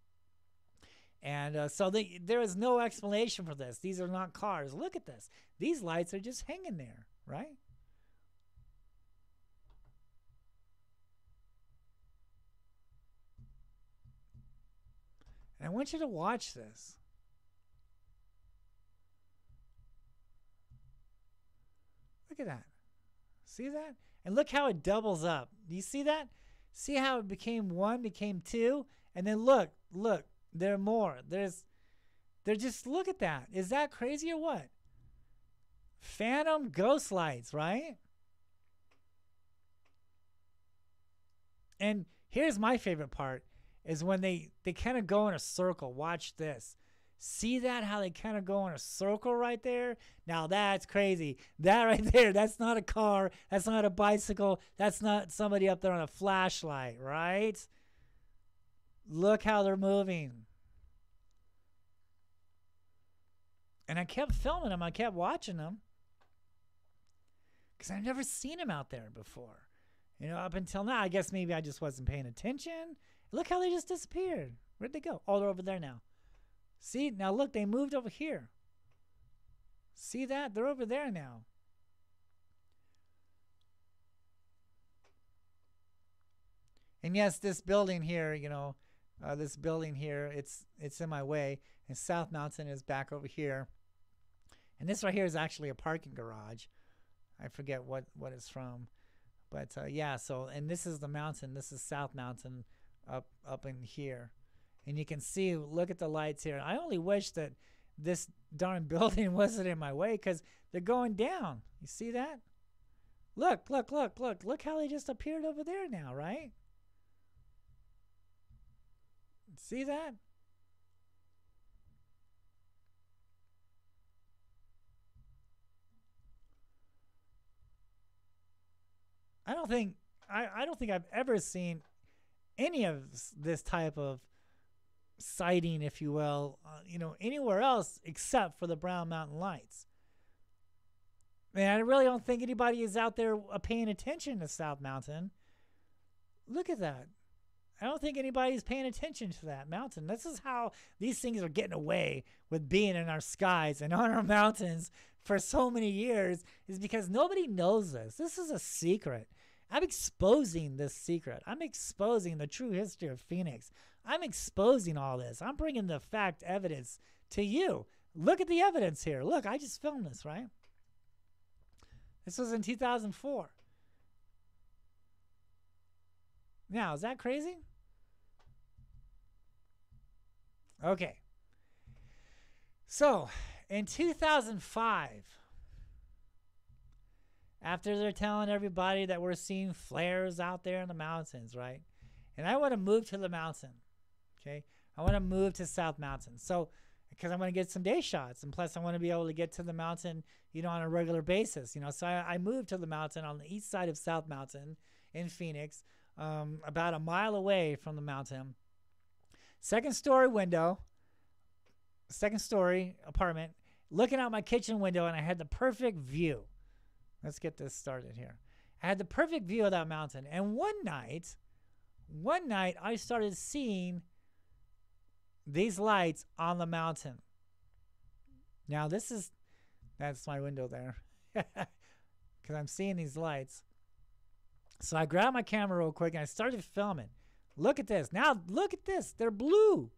And uh, so they, there is no explanation for this. These are not cars. Look at this. These lights are just hanging there, right? And I want you to watch this. Look at that. See that? And look how it doubles up. Do you see that? See how it became one, became two? And then look, look, there are more. There's, they're just, look at that. Is that crazy or what? Phantom ghost lights, right? And here's my favorite part. Is when they, they kind of go in a circle. Watch this. See that? How they kind of go in a circle right there? Now that's crazy. That right there, that's not a car. That's not a bicycle. That's not somebody up there on a flashlight, right? Look how they're moving. And I kept filming them. I kept watching them. Because I've never seen them out there before. You know, up until now, I guess maybe I just wasn't paying attention. Look how they just disappeared. Where'd they go? Oh, they're over there now. See? Now look, they moved over here. See that? They're over there now. And yes, this building here, you know, uh, this building here, it's it's in my way. And South Mountain is back over here. And this right here is actually a parking garage. I forget what, what it's from. But uh, yeah, so, and this is the mountain. This is South Mountain. Up, up in here, and you can see. Look at the lights here. I only wish that this darn building wasn't in my way because they're going down. You see that? Look, look, look, look, look how they just appeared over there now, right? See that? I don't think I. I don't think I've ever seen any of this type of sighting, if you will, uh, you know, anywhere else except for the Brown Mountain lights. Man, I really don't think anybody is out there paying attention to South Mountain. Look at that. I don't think anybody's paying attention to that mountain. This is how these things are getting away with being in our skies and on our mountains for so many years is because nobody knows this. This is a secret. I'm exposing this secret. I'm exposing the true history of Phoenix. I'm exposing all this. I'm bringing the fact evidence to you. look at the evidence here. Look, I just filmed this, right? This was in two thousand four. Now, is that crazy? Okay. So, in two thousand five, after they're telling everybody that we're seeing flares out there in the mountains, right? And I want to move to the mountain, okay? I want to move to South Mountain. So, because I want to get some day shots. And plus, I want to be able to get to the mountain, you know, on a regular basis, you know? So, I, I moved to the mountain on the east side of South Mountain in Phoenix, um, about a mile away from the mountain. Second story window, second story apartment, looking out my kitchen window, and I had the perfect view. Let's get this started here. I had the perfect view of that mountain. And one night, one night I started seeing these lights on the mountain. Now this is, that's my window there. Because I'm seeing these lights. So I grabbed my camera real quick and I started filming. Look at this. Now look at this. They're blue.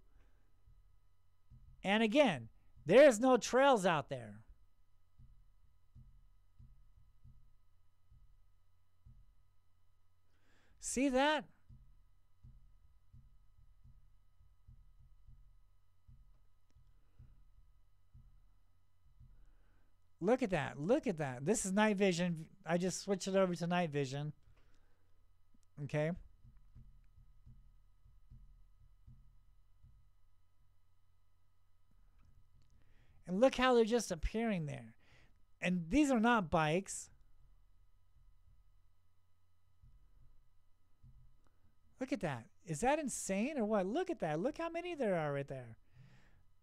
And again, there's no trails out there. See that? Look at that. Look at that. This is night vision. I just switched it over to night vision. Okay. And look how they're just appearing there. And these are not bikes. Look at that. Is that insane or what? Look at that. Look how many there are right there.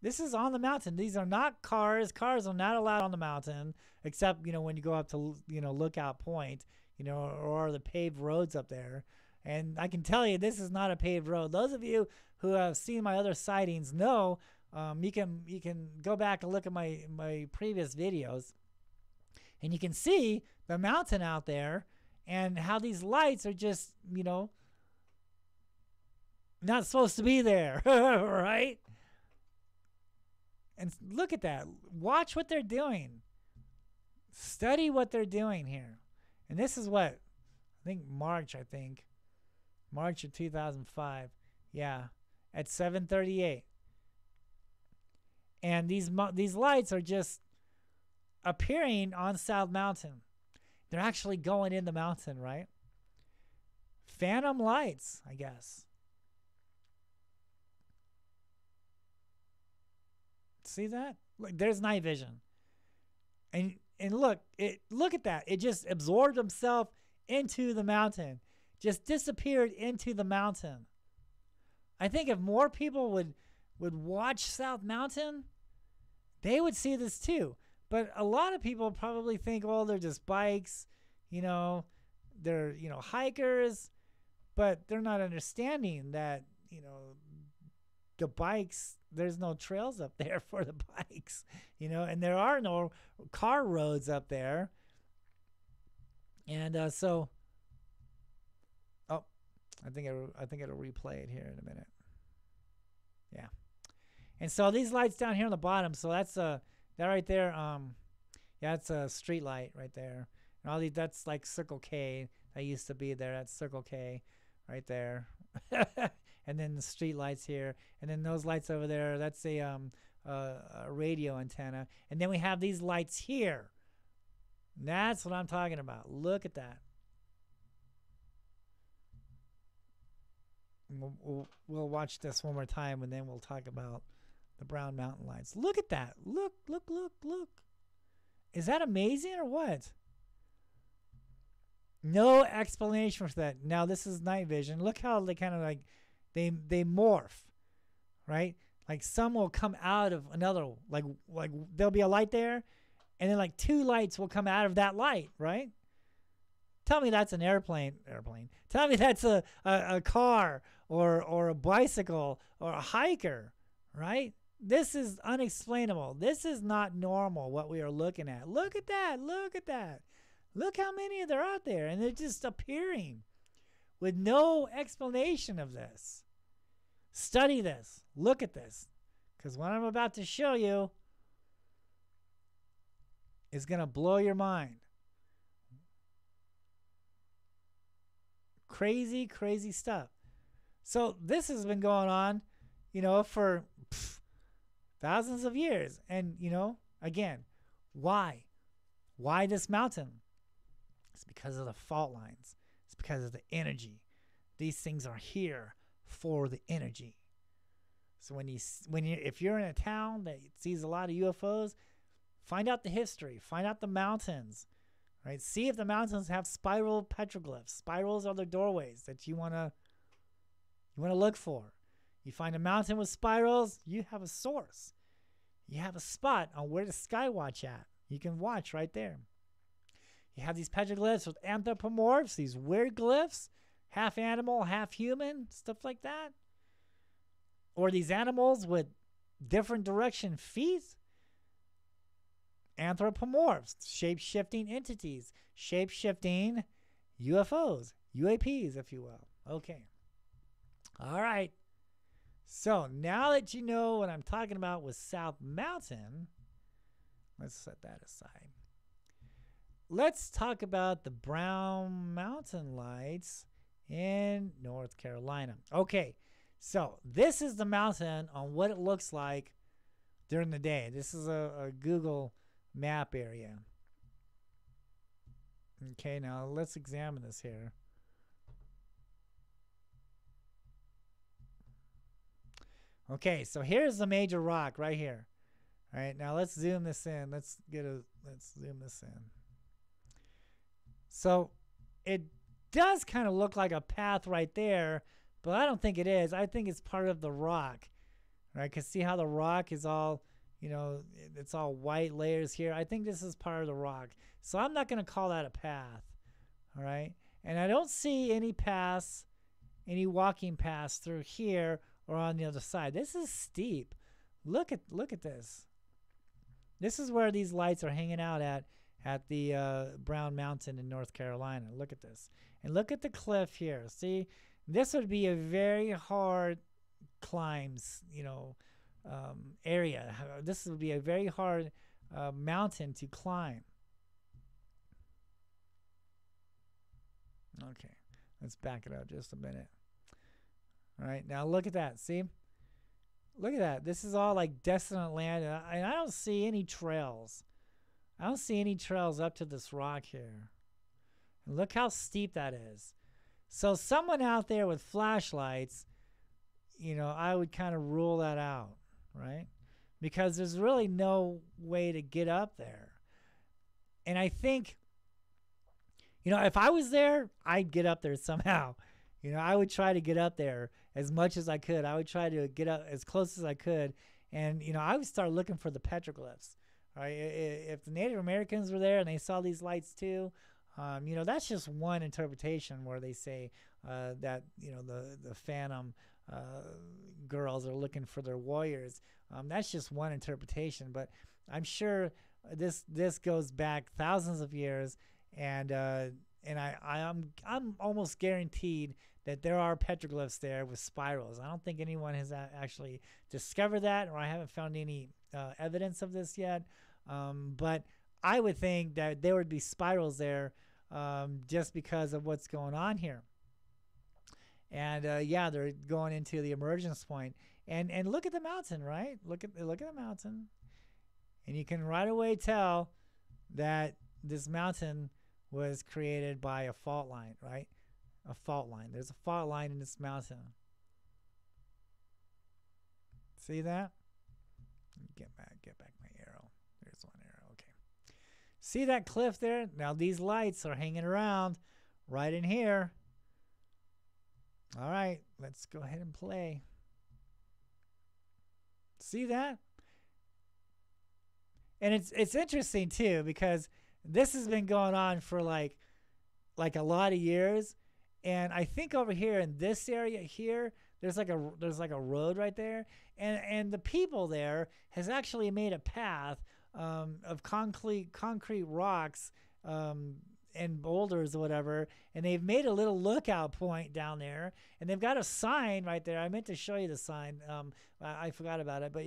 This is on the mountain. These are not cars. Cars are not allowed on the mountain, except, you know, when you go up to, you know, Lookout Point, you know, or the paved roads up there. And I can tell you, this is not a paved road. Those of you who have seen my other sightings know, um, you can you can go back and look at my, my previous videos, and you can see the mountain out there and how these lights are just, you know, not supposed to be there, right? And look at that. Watch what they're doing. Study what they're doing here. And this is what, I think March, I think. March of two thousand five. Yeah, at seven thirty-eight. And these, these lights are just appearing on South Mountain. They're actually going in the mountain, right? Phantom lights, I guess. See that? Like, there's night vision, and and look it. Look at that. It just absorbed itself into the mountain, just disappeared into the mountain. I think if more people would would watch South Mountain, they would see this too. But a lot of people probably think, well, they're just bikes, you know, they're you know hikers, but they're not understanding that you know the bikes. There's no trails up there for the bikes, you know, and there are no car roads up there. And uh, so, oh, I think it, I think it'll replay it here in a minute. Yeah, and so these lights down here on the bottom. So that's a uh, that right there. Um, yeah, that's a street light right there. And all these, that's like Circle K that used to be there. That's Circle K, right there. And then the street lights here, and then those lights over there, that's a, um, uh, a radio antenna. And then we have these lights here. And that's what I'm talking about. Look at that. We'll, we'll, we'll watch this one more time, and then we'll talk about the Brown Mountain Lights. Look at that. Look, look, look, look. Is that amazing or what? No explanation for that. Now, this is night vision. Look how they kind of like... They, they morph, right? Like some will come out of another, like, like there'll be a light there, and then like two lights will come out of that light, right? Tell me that's an airplane, airplane. Tell me that's a, a, a car or, or a bicycle or a hiker, right? This is unexplainable. This is not normal what we are looking at. Look at that. Look at that. Look how many there are out there, and they're just appearing with no explanation of this. Study this. Look at this. Because what I'm about to show you is going to blow your mind. Crazy, crazy stuff. So this has been going on, you know, for pff, thousands of years. And, you know, again, why? Why this mountain? It's because of the fault lines. It's because of the energy. These things are here for the energy. So when you when you if you're in a town that sees a lot of U F Os, find out the history, find out the mountains, right? See if the mountains have spiral petroglyphs. Spirals are the doorways that you wanna you wanna look for. You find a mountain with spirals, you have a source. You have a spot on where to skywatch at. You can watch right there. You have these petroglyphs with anthropomorphs, these weird glyphs, half animal, half human, stuff like that. Or these animals with different direction feet. Anthropomorphs, shape-shifting entities, shape-shifting U F Os, U A Ps, if you will. Okay. All right. So now that you know what I'm talking about with South Mountain, let's set that aside. Let's talk about the Brown Mountain Lights in North Carolina. Okay. So this is the mountain on what it looks like during the day. This is a, a Google map area. Okay, now let's examine this here. Okay, so here's the major rock right here. All right, now let's zoom this in. Let's get a let's zoom this in. So it does kind of look like a path right there. But I don't think it is. I think it's part of the rock, right? Because see how the rock is all, you know, it's all white layers here. I think this is part of the rock. So I'm not going to call that a path, all right? And I don't see any paths, any walking paths through here or on the other side. This is steep. Look at look at this. This is where these lights are hanging out at, at the uh, Brown Mountain in North Carolina. Look at this. And look at the cliff here. See? This would be a very hard climbs, you know, um, area. This would be a very hard uh, mountain to climb. Okay, let's back it up just a minute. All right, now look at that. See? Look at that. This is all like desolate land, and I, and I don't see any trails. I don't see any trails up to this rock here. And look how steep that is. So someone out there with flashlights, you know, I would kind of rule that out, right? Because there's really no way to get up there. And I think, you know, if I was there, I'd get up there somehow. You know, I would try to get up there as much as I could. I would try to get up as close as I could. And, you know, I would start looking for the petroglyphs, right? If the Native Americans were there and they saw these lights too, Um, you know, that's just one interpretation where they say uh, that, you know, the, the phantom uh, girls are looking for their warriors. Um, that's just one interpretation. But I'm sure this this goes back thousands of years. And uh, and I, I, I'm, I'm almost guaranteed that there are petroglyphs there with spirals. I don't think anyone has actually discovered that, or I haven't found any uh, evidence of this yet. Um, but I would think that there would be spirals there. Um, just because of what's going on here. And uh, yeah, they're going into the emergence point. And and look at the mountain, right? Look at look at the mountain, and you can right away tell that this mountain was created by a fault line, right? A fault line. There's a fault line in this mountain. See that? Get back, get back my arrow. There's one arrow. See that cliff there? Now these lights are hanging around right in here. All right, let's go ahead and play. See that? And it's it's interesting too, because this has been going on for like like a lot of years. And I think over here in this area here, there's like a there's like a road right there, and and the people there has actually made a path Um, of concrete concrete rocks, um, and boulders or whatever, and they've made a little lookout point down there, and they've got a sign right there. I meant to show you the sign. Um, I, I forgot about it, but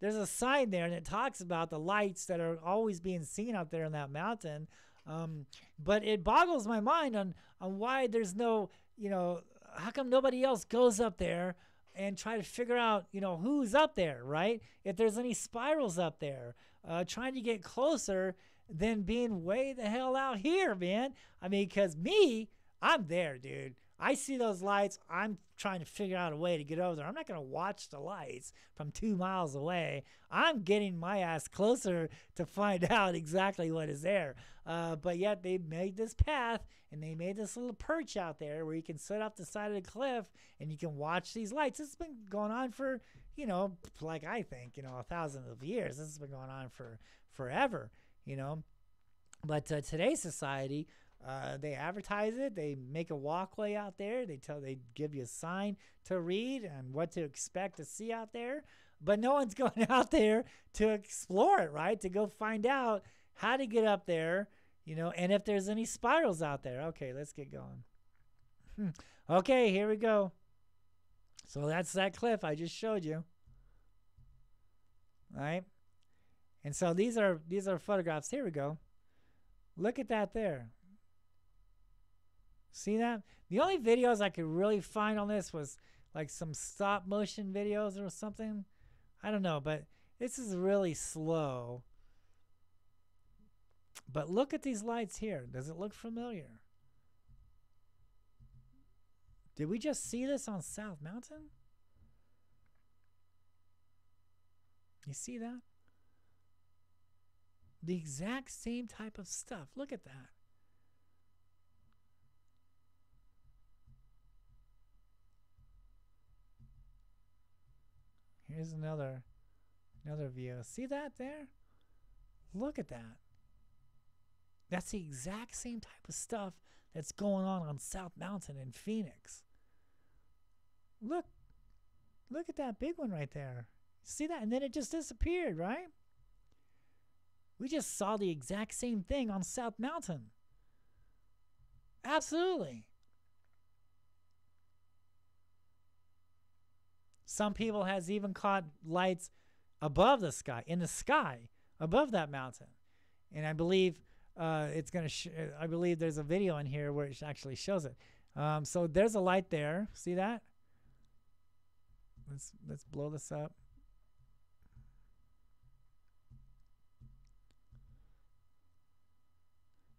there's a sign there, and it talks about the lights that are always being seen up there on that mountain. Um, but it boggles my mind on, on why there's no, you know, how come nobody else goes up there and try to figure out, you know, who's up there, right? If there's any spirals up there, uh, trying to get closer than being way the hell out here, man. I mean, because me, I'm there, dude. I see those lights. I'm trying to figure out a way to get over there. I'm not going to watch the lights from two miles away. I'm getting my ass closer to find out exactly what is there. Uh, but yet they made this path, and they made this little perch out there where you can sit up the side of the cliff and you can watch these lights. It's been going on for, you know, like I think, you know, thousands of years. This has been going on for forever, you know. But uh, today's society... Uh, they advertise it. They make a walkway out there. They tell, they give you a sign to read and what to expect to see out there. But no one's going out there to explore it, right? To go find out how to get up there, you know, and if there's any spirals out there. Okay, let's get going. Hmm. Okay, here we go. So that's that cliff I just showed you. All right, and so these are these are photographs. Here we go. Look at that there. See that? The only videos I could really find on this was like some stop motion videos or something. I don't know, but this is really slow. But look at these lights here. Does it look familiar? Did we just see this on South Mountain? You see that? The exact same type of stuff. Look at that. Here's another another view. See that there? Look at that. That's the exact same type of stuff that's going on on South Mountain in Phoenix. Look. Look at that big one right there. See that? And then it just disappeared, right? We just saw the exact same thing on South Mountain. Absolutely. Some people has even caught lights above the sky, in the sky, above that mountain. And I believe uh, it's going to, I believe there's a video in here where it actually shows it. Um, so there's a light there. See that? Let's, let's blow this up.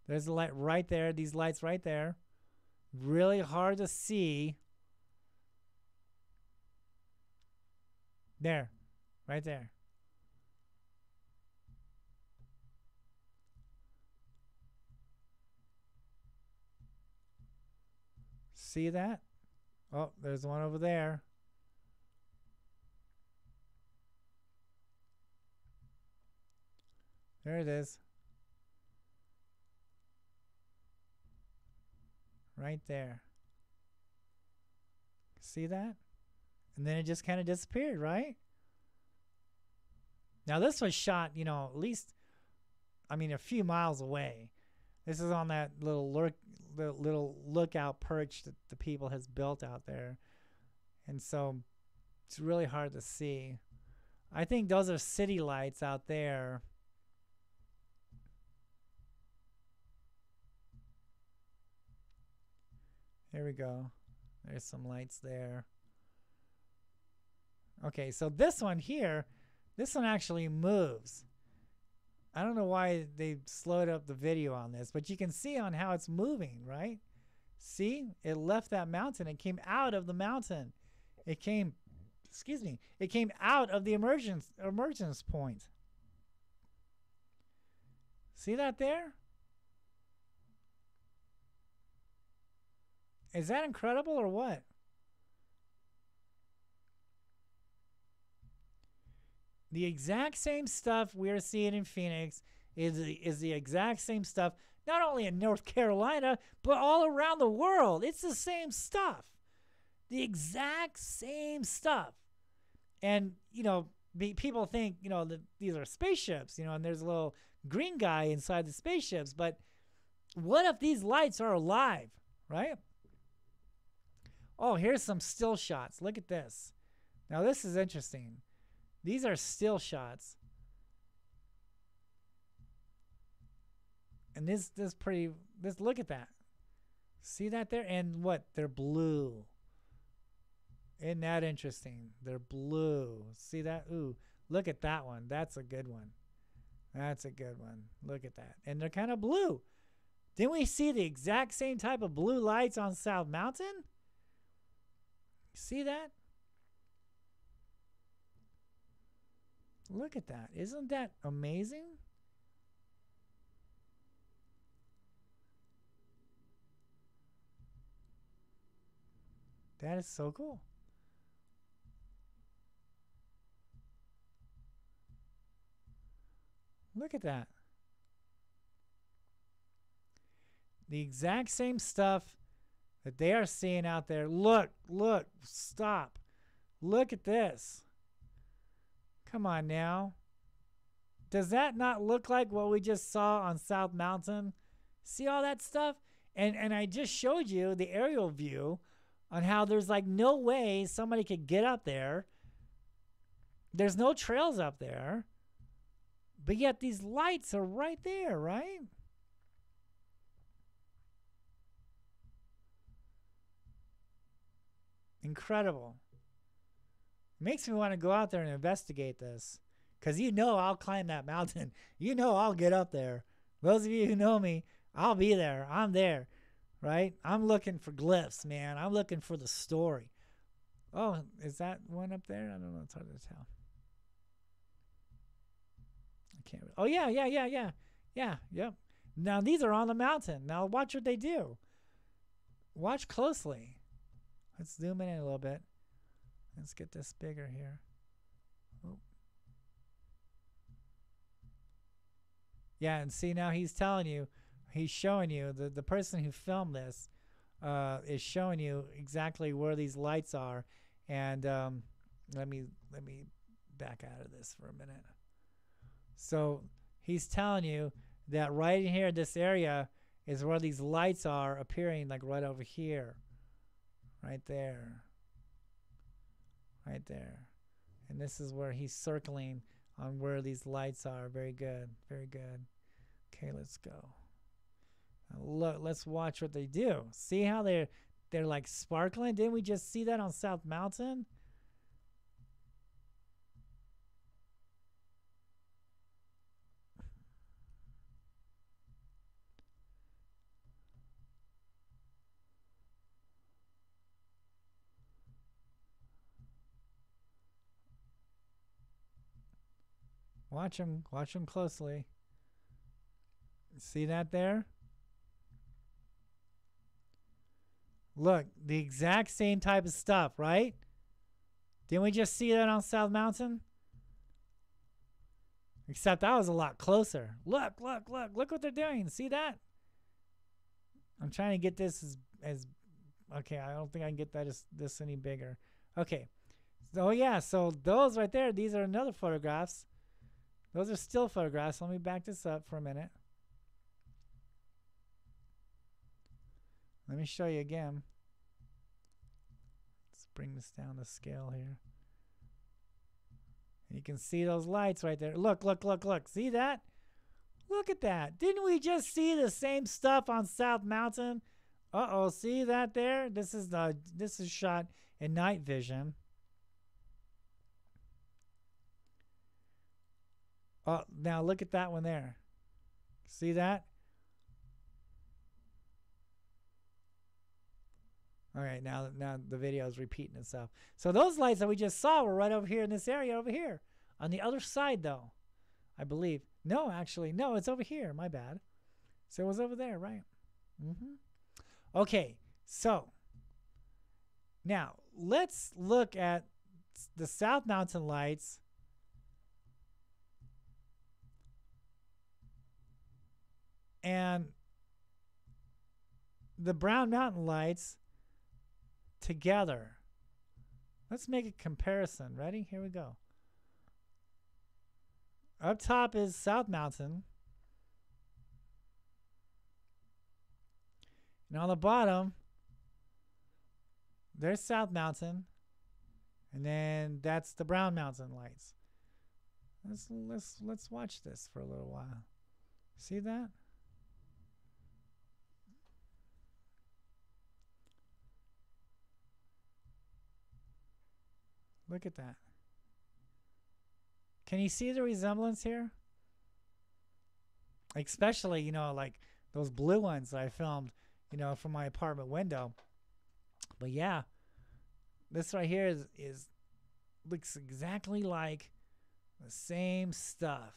There's a light right there. These lights right there. Really hard to see. There, right there. See that? Oh, there's one over there. There it is. Right there. See that? And then it just kind of disappeared, right? Now this was shot, you know, at least, I mean, a few miles away. This is on that little lurk, little lookout perch that the people has built out there. And so it's really hard to see. I think those are city lights out there. There we go. There's some lights there. Okay, so this one here, this one actually moves. I don't know why they slowed up the video on this, but you can see on how it's moving, right? See, it left that mountain. It came out of the mountain. It came, excuse me, it came out of the emergence, emergence point. See that there? Is that incredible or what? The exact same stuff we're seeing in Phoenix is the, is the exact same stuff, not only in North Carolina, but all around the world. It's the same stuff. The exact same stuff. And, you know, be, people think, you know, the, these are spaceships, you know, and there's a little green guy inside the spaceships. But What if these lights are alive, right? Oh, here's some still shots. Look at this. Now, this is interesting. These are still shots. And this this pretty, this, look at that. See that there? And what? They're blue. Isn't that interesting? They're blue. See that? Ooh, look at that one. That's a good one. That's a good one. Look at that. And they're kind of blue. Didn't we see the exact same type of blue lights on South Mountain? See that? Look at that. Isn't that amazing? That is so cool. Look at that. The exact same stuff that they are seeing out there. Look, look, stop. Look at this. Come on now. Does that not look like what we just saw on South Mountain? See all that stuff? And and I just showed you the aerial view on how there's like no way somebody could get up there. There's no trails up there. But yet these lights are right there, right? Incredible. Makes me want to go out there and investigate this, because you know I'll climb that mountain. You know I'll get up there. Those of you who know me, I'll be there. I'm there, right? I'm looking for glyphs, man. I'm looking for the story. Oh, is that one up there? I don't know. It's hard to tell. I can't. Oh, yeah, yeah, yeah, yeah. Yeah, yep. Now, these are on the mountain. Now, watch what they do. Watch closely. Let's zoom in a little bit. Let's get this bigger here. Oh. Yeah, and see, now he's telling you, he's showing you, the, the person who filmed this uh, is showing you exactly where these lights are. And um, let me let me back out of this for a minute. So he's telling you that right in here, this area is where these lights are appearing, like right over here. Right there. Right there. And this is where he's circling on where these lights are. Very good. Very good. Okay, let's go. Now look, let's watch what they do. See how they're, they're like sparkling? Didn't we just see that on South Mountain? Watch them. Watch them closely. See that there? Look, the exact same type of stuff, right? Didn't we just see that on South Mountain? Except that was a lot closer. Look, look, look. Look what they're doing. See that? I'm trying to get this as... as okay, I don't think I can get that as, this any bigger. Okay. Oh, yeah. So those right there, these are another photographs. Those are still photographs. Let me back this up for a minute. Let me show you again. Let's bring this down to scale here. You can see those lights right there. Look, look, look, look. See that? Look at that. Didn't we just see the same stuff on South Mountain? Uh-oh, see that there? This is the this is shot in night vision. Oh, now look at that one there. See that? All right, now, now the video is repeating itself. So those lights that we just saw were right over here in this area over here. On the other side, though, I believe. No, actually, no, it's over here. My bad. So it was over there, right? Mm-hmm. Okay, so now let's look at the South Mountain lights and the Brown Mountain lights together. Let's make a comparison. Ready? Here we go. Up top is South Mountain. And on the bottom, there's South Mountain, and then that's the Brown Mountain Lights. Let's let's let's watch this for a little while. See that? Look at that. Can you see the resemblance here? Especially, you know, like those blue ones that I filmed, you know, from my apartment window. But yeah, this right here is, is looks exactly like the same stuff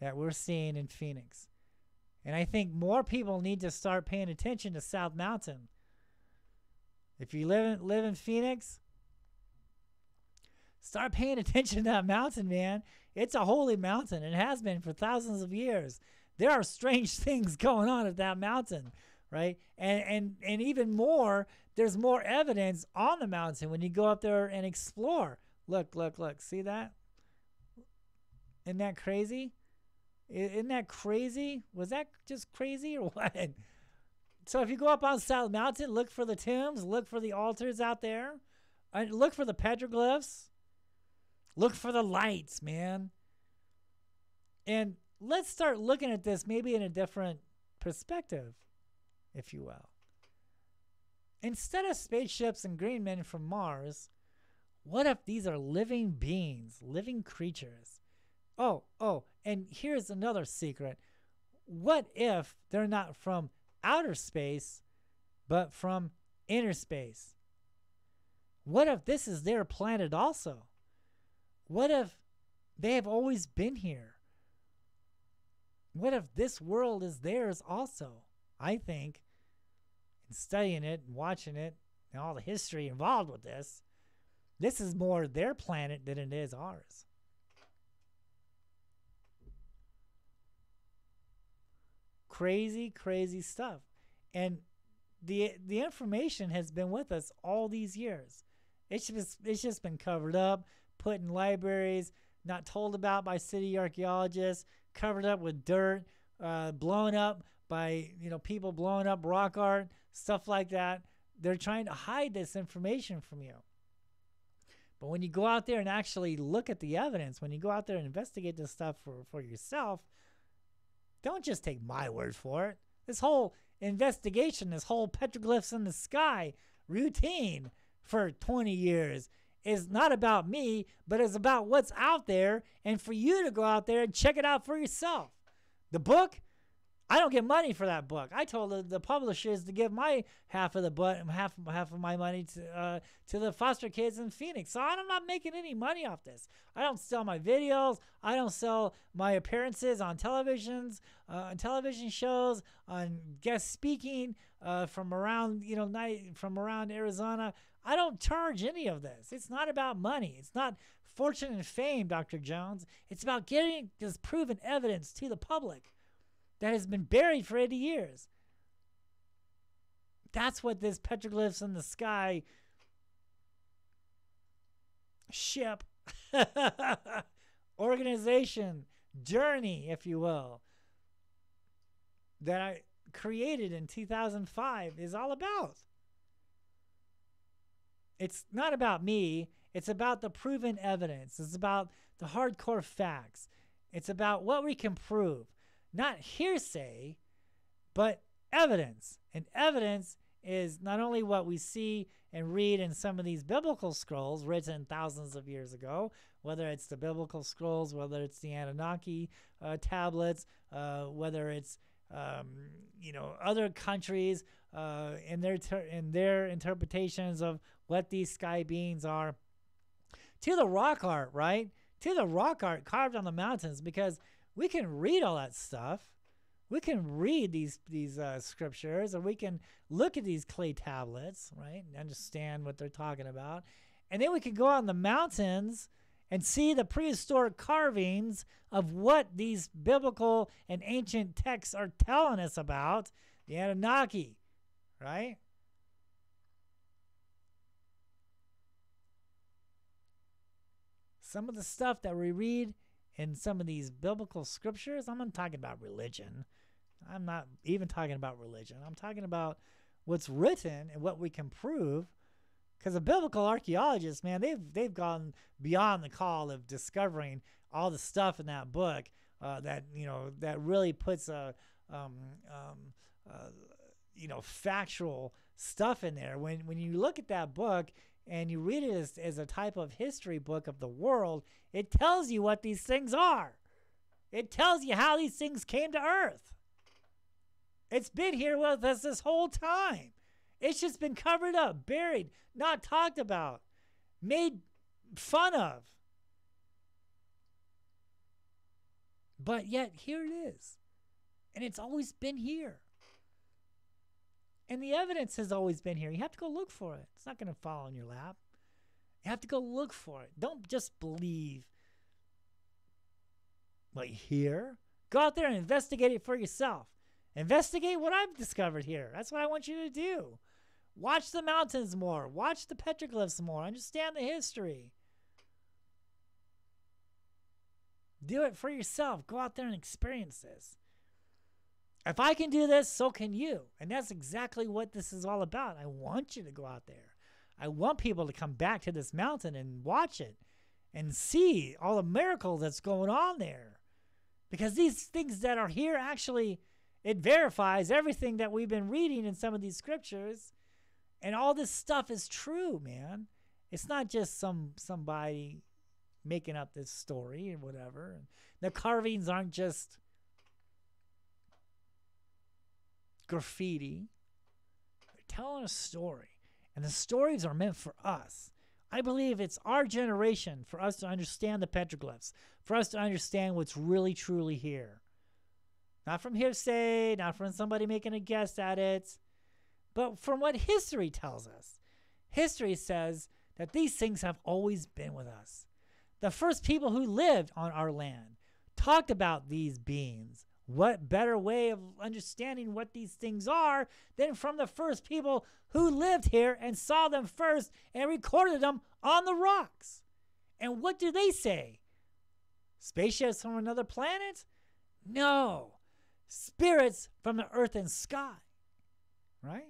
that we're seeing in Phoenix. And I think more people need to start paying attention to South Mountain. If you live in, live in Phoenix, start paying attention to that mountain, man. It's a holy mountain. It has been for thousands of years. There are strange things going on at that mountain, right? And and and even more, there's more evidence on the mountain when you go up there and explore. Look, look, look. See that? Isn't that crazy? Isn't that crazy? Was that just crazy or what? So if you go up on South Mountain, look for the tombs, look for the altars out there, and look for the petroglyphs. Look for the lights, man. And let's start looking at this maybe in a different perspective, if you will. Instead of spaceships and green men from Mars, what if these are living beings, living creatures? Oh, oh, and here's another secret. What if they're not from outer space, but from inner space? What if this is their planet also? What if they have always been here? What if this world is theirs also? I think, in studying it and watching it and all the history involved with this, this is more their planet than it is ours. Crazy, crazy stuff. And the the information has been with us all these years. It's just, it's just been covered up, put in libraries, not told about by city archaeologists, covered up with dirt, uh, blown up by, you know, people blowing up rock art, stuff like that. They're trying to hide this information from you. But when you go out there and actually look at the evidence, when you go out there and investigate this stuff for, for yourself, don't just take my word for it. This whole investigation, this whole petroglyphs in the sky routine for twenty years is not about me, but it's about what's out there, and for you to go out there and check it out for yourself. The book, I don't get money for that book. I told the, the publishers to give my half of the book, half half of my money to uh, to the foster kids in Phoenix. So I'm not making any money off this. I don't sell my videos. I don't sell my appearances on televisions, uh, on television shows, on guest speaking uh, from around you know night from around Arizona. I don't charge any of this. It's not about money. It's not fortune and fame, Doctor Jones. It's about getting this proven evidence to the public that has been buried for eighty years. That's what this petroglyphs in the sky ship organization journey, if you will, that I created in two thousand five is all about. It's not about me. It's about the proven evidence. It's about the hardcore facts. It's about what we can prove. Not hearsay, but evidence. And evidence is not only what we see and read in some of these biblical scrolls written thousands of years ago, whether it's the biblical scrolls, whether it's the Anunnaki uh, tablets, uh, whether it's um, you know other countries uh, in their ter in their interpretations of what these sky beings are, to the rock art, right? To the rock art carved on the mountains, because we can read all that stuff. We can read these these uh, scriptures, and we can look at these clay tablets, right, and understand what they're talking about. And then we can go out in the mountains and see the prehistoric carvings of what these biblical and ancient texts are telling us about the Anunnaki, right? Some of the stuff that we read in some of these biblical scriptures, I'm not talking about religion. I'm not even talking about religion. I'm talking about what's written and what we can prove. Because the biblical archaeologists, man, they've they've gone beyond the call of discovering all the stuff in that book uh, that you know that really puts a um, um, uh, you know factual stuff in there. When when you look at that book and you read it as, as a type of history book of the world, it tells you what these things are. It tells you how these things came to Earth. It's been here with us this whole time. It's just been covered up, buried, not talked about, made fun of. But yet, here it is. And it's always been here. And the evidence has always been here. You have to go look for it. It's not going to fall in your lap. You have to go look for it. Don't just believe what you hear. Go out there and investigate it for yourself. Investigate what I've discovered here. That's what I want you to do. Watch the mountains more. Watch the petroglyphs more. Understand the history. Do it for yourself. Go out there and experience this. If I can do this, so can you. And that's exactly what this is all about. I want you to go out there. I want people to come back to this mountain and watch it and see all the miracles that's going on there. Because these things that are here actually... it verifies everything that we've been reading in some of these scriptures, and all this stuff is true, man. It's not just some somebody making up this story and whatever. And the carvings aren't just graffiti. They're telling a story, and the stories are meant for us. I believe it's our generation for us to understand the petroglyphs, for us to understand what's really truly here. Not from hearsay, not from somebody making a guess at it, but from what history tells us. History says that these things have always been with us. The first people who lived on our land talked about these beings. What better way of understanding what these things are than from the first people who lived here and saw them first and recorded them on the rocks? And what do they say? Spaceships from another planet? No. Spirits from the earth and sky, right?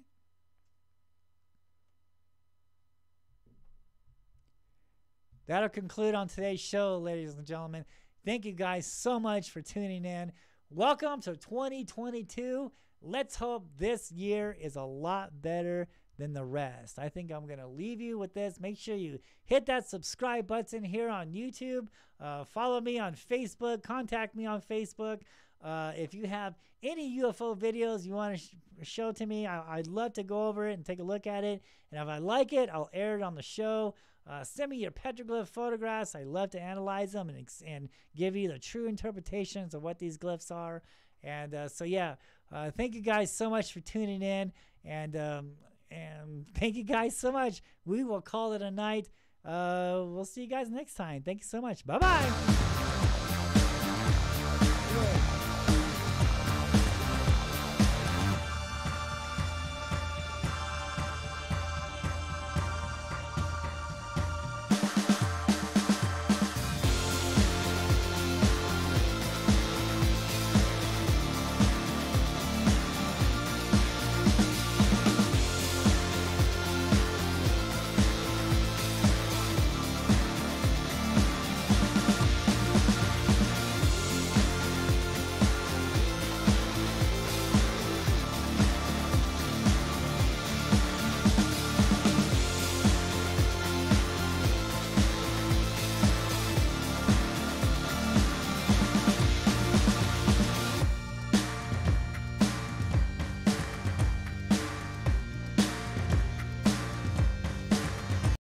That'll conclude on today's show, ladies and gentlemen. Thank you guys so much for tuning in. Welcome to twenty twenty-two. Let's hope this year is a lot better than the rest. I think I'm going to leave you with this. Make sure you hit that subscribe button here on YouTube. Uh, follow me on Facebook. Contact me on Facebook. Uh, if you have any U F O videos you want to sh show to me, I I'd love to go over it and take a look at it. And if I like it, I'll air it on the show. Uh, send me your petroglyph photographs. I love to analyze them and, and give you the true interpretations of what these glyphs are. And uh, so, yeah, uh, thank you guys so much for tuning in. And, um, and thank you guys so much. We will call it a night. Uh, we'll see you guys next time. Thank you so much. Bye-bye.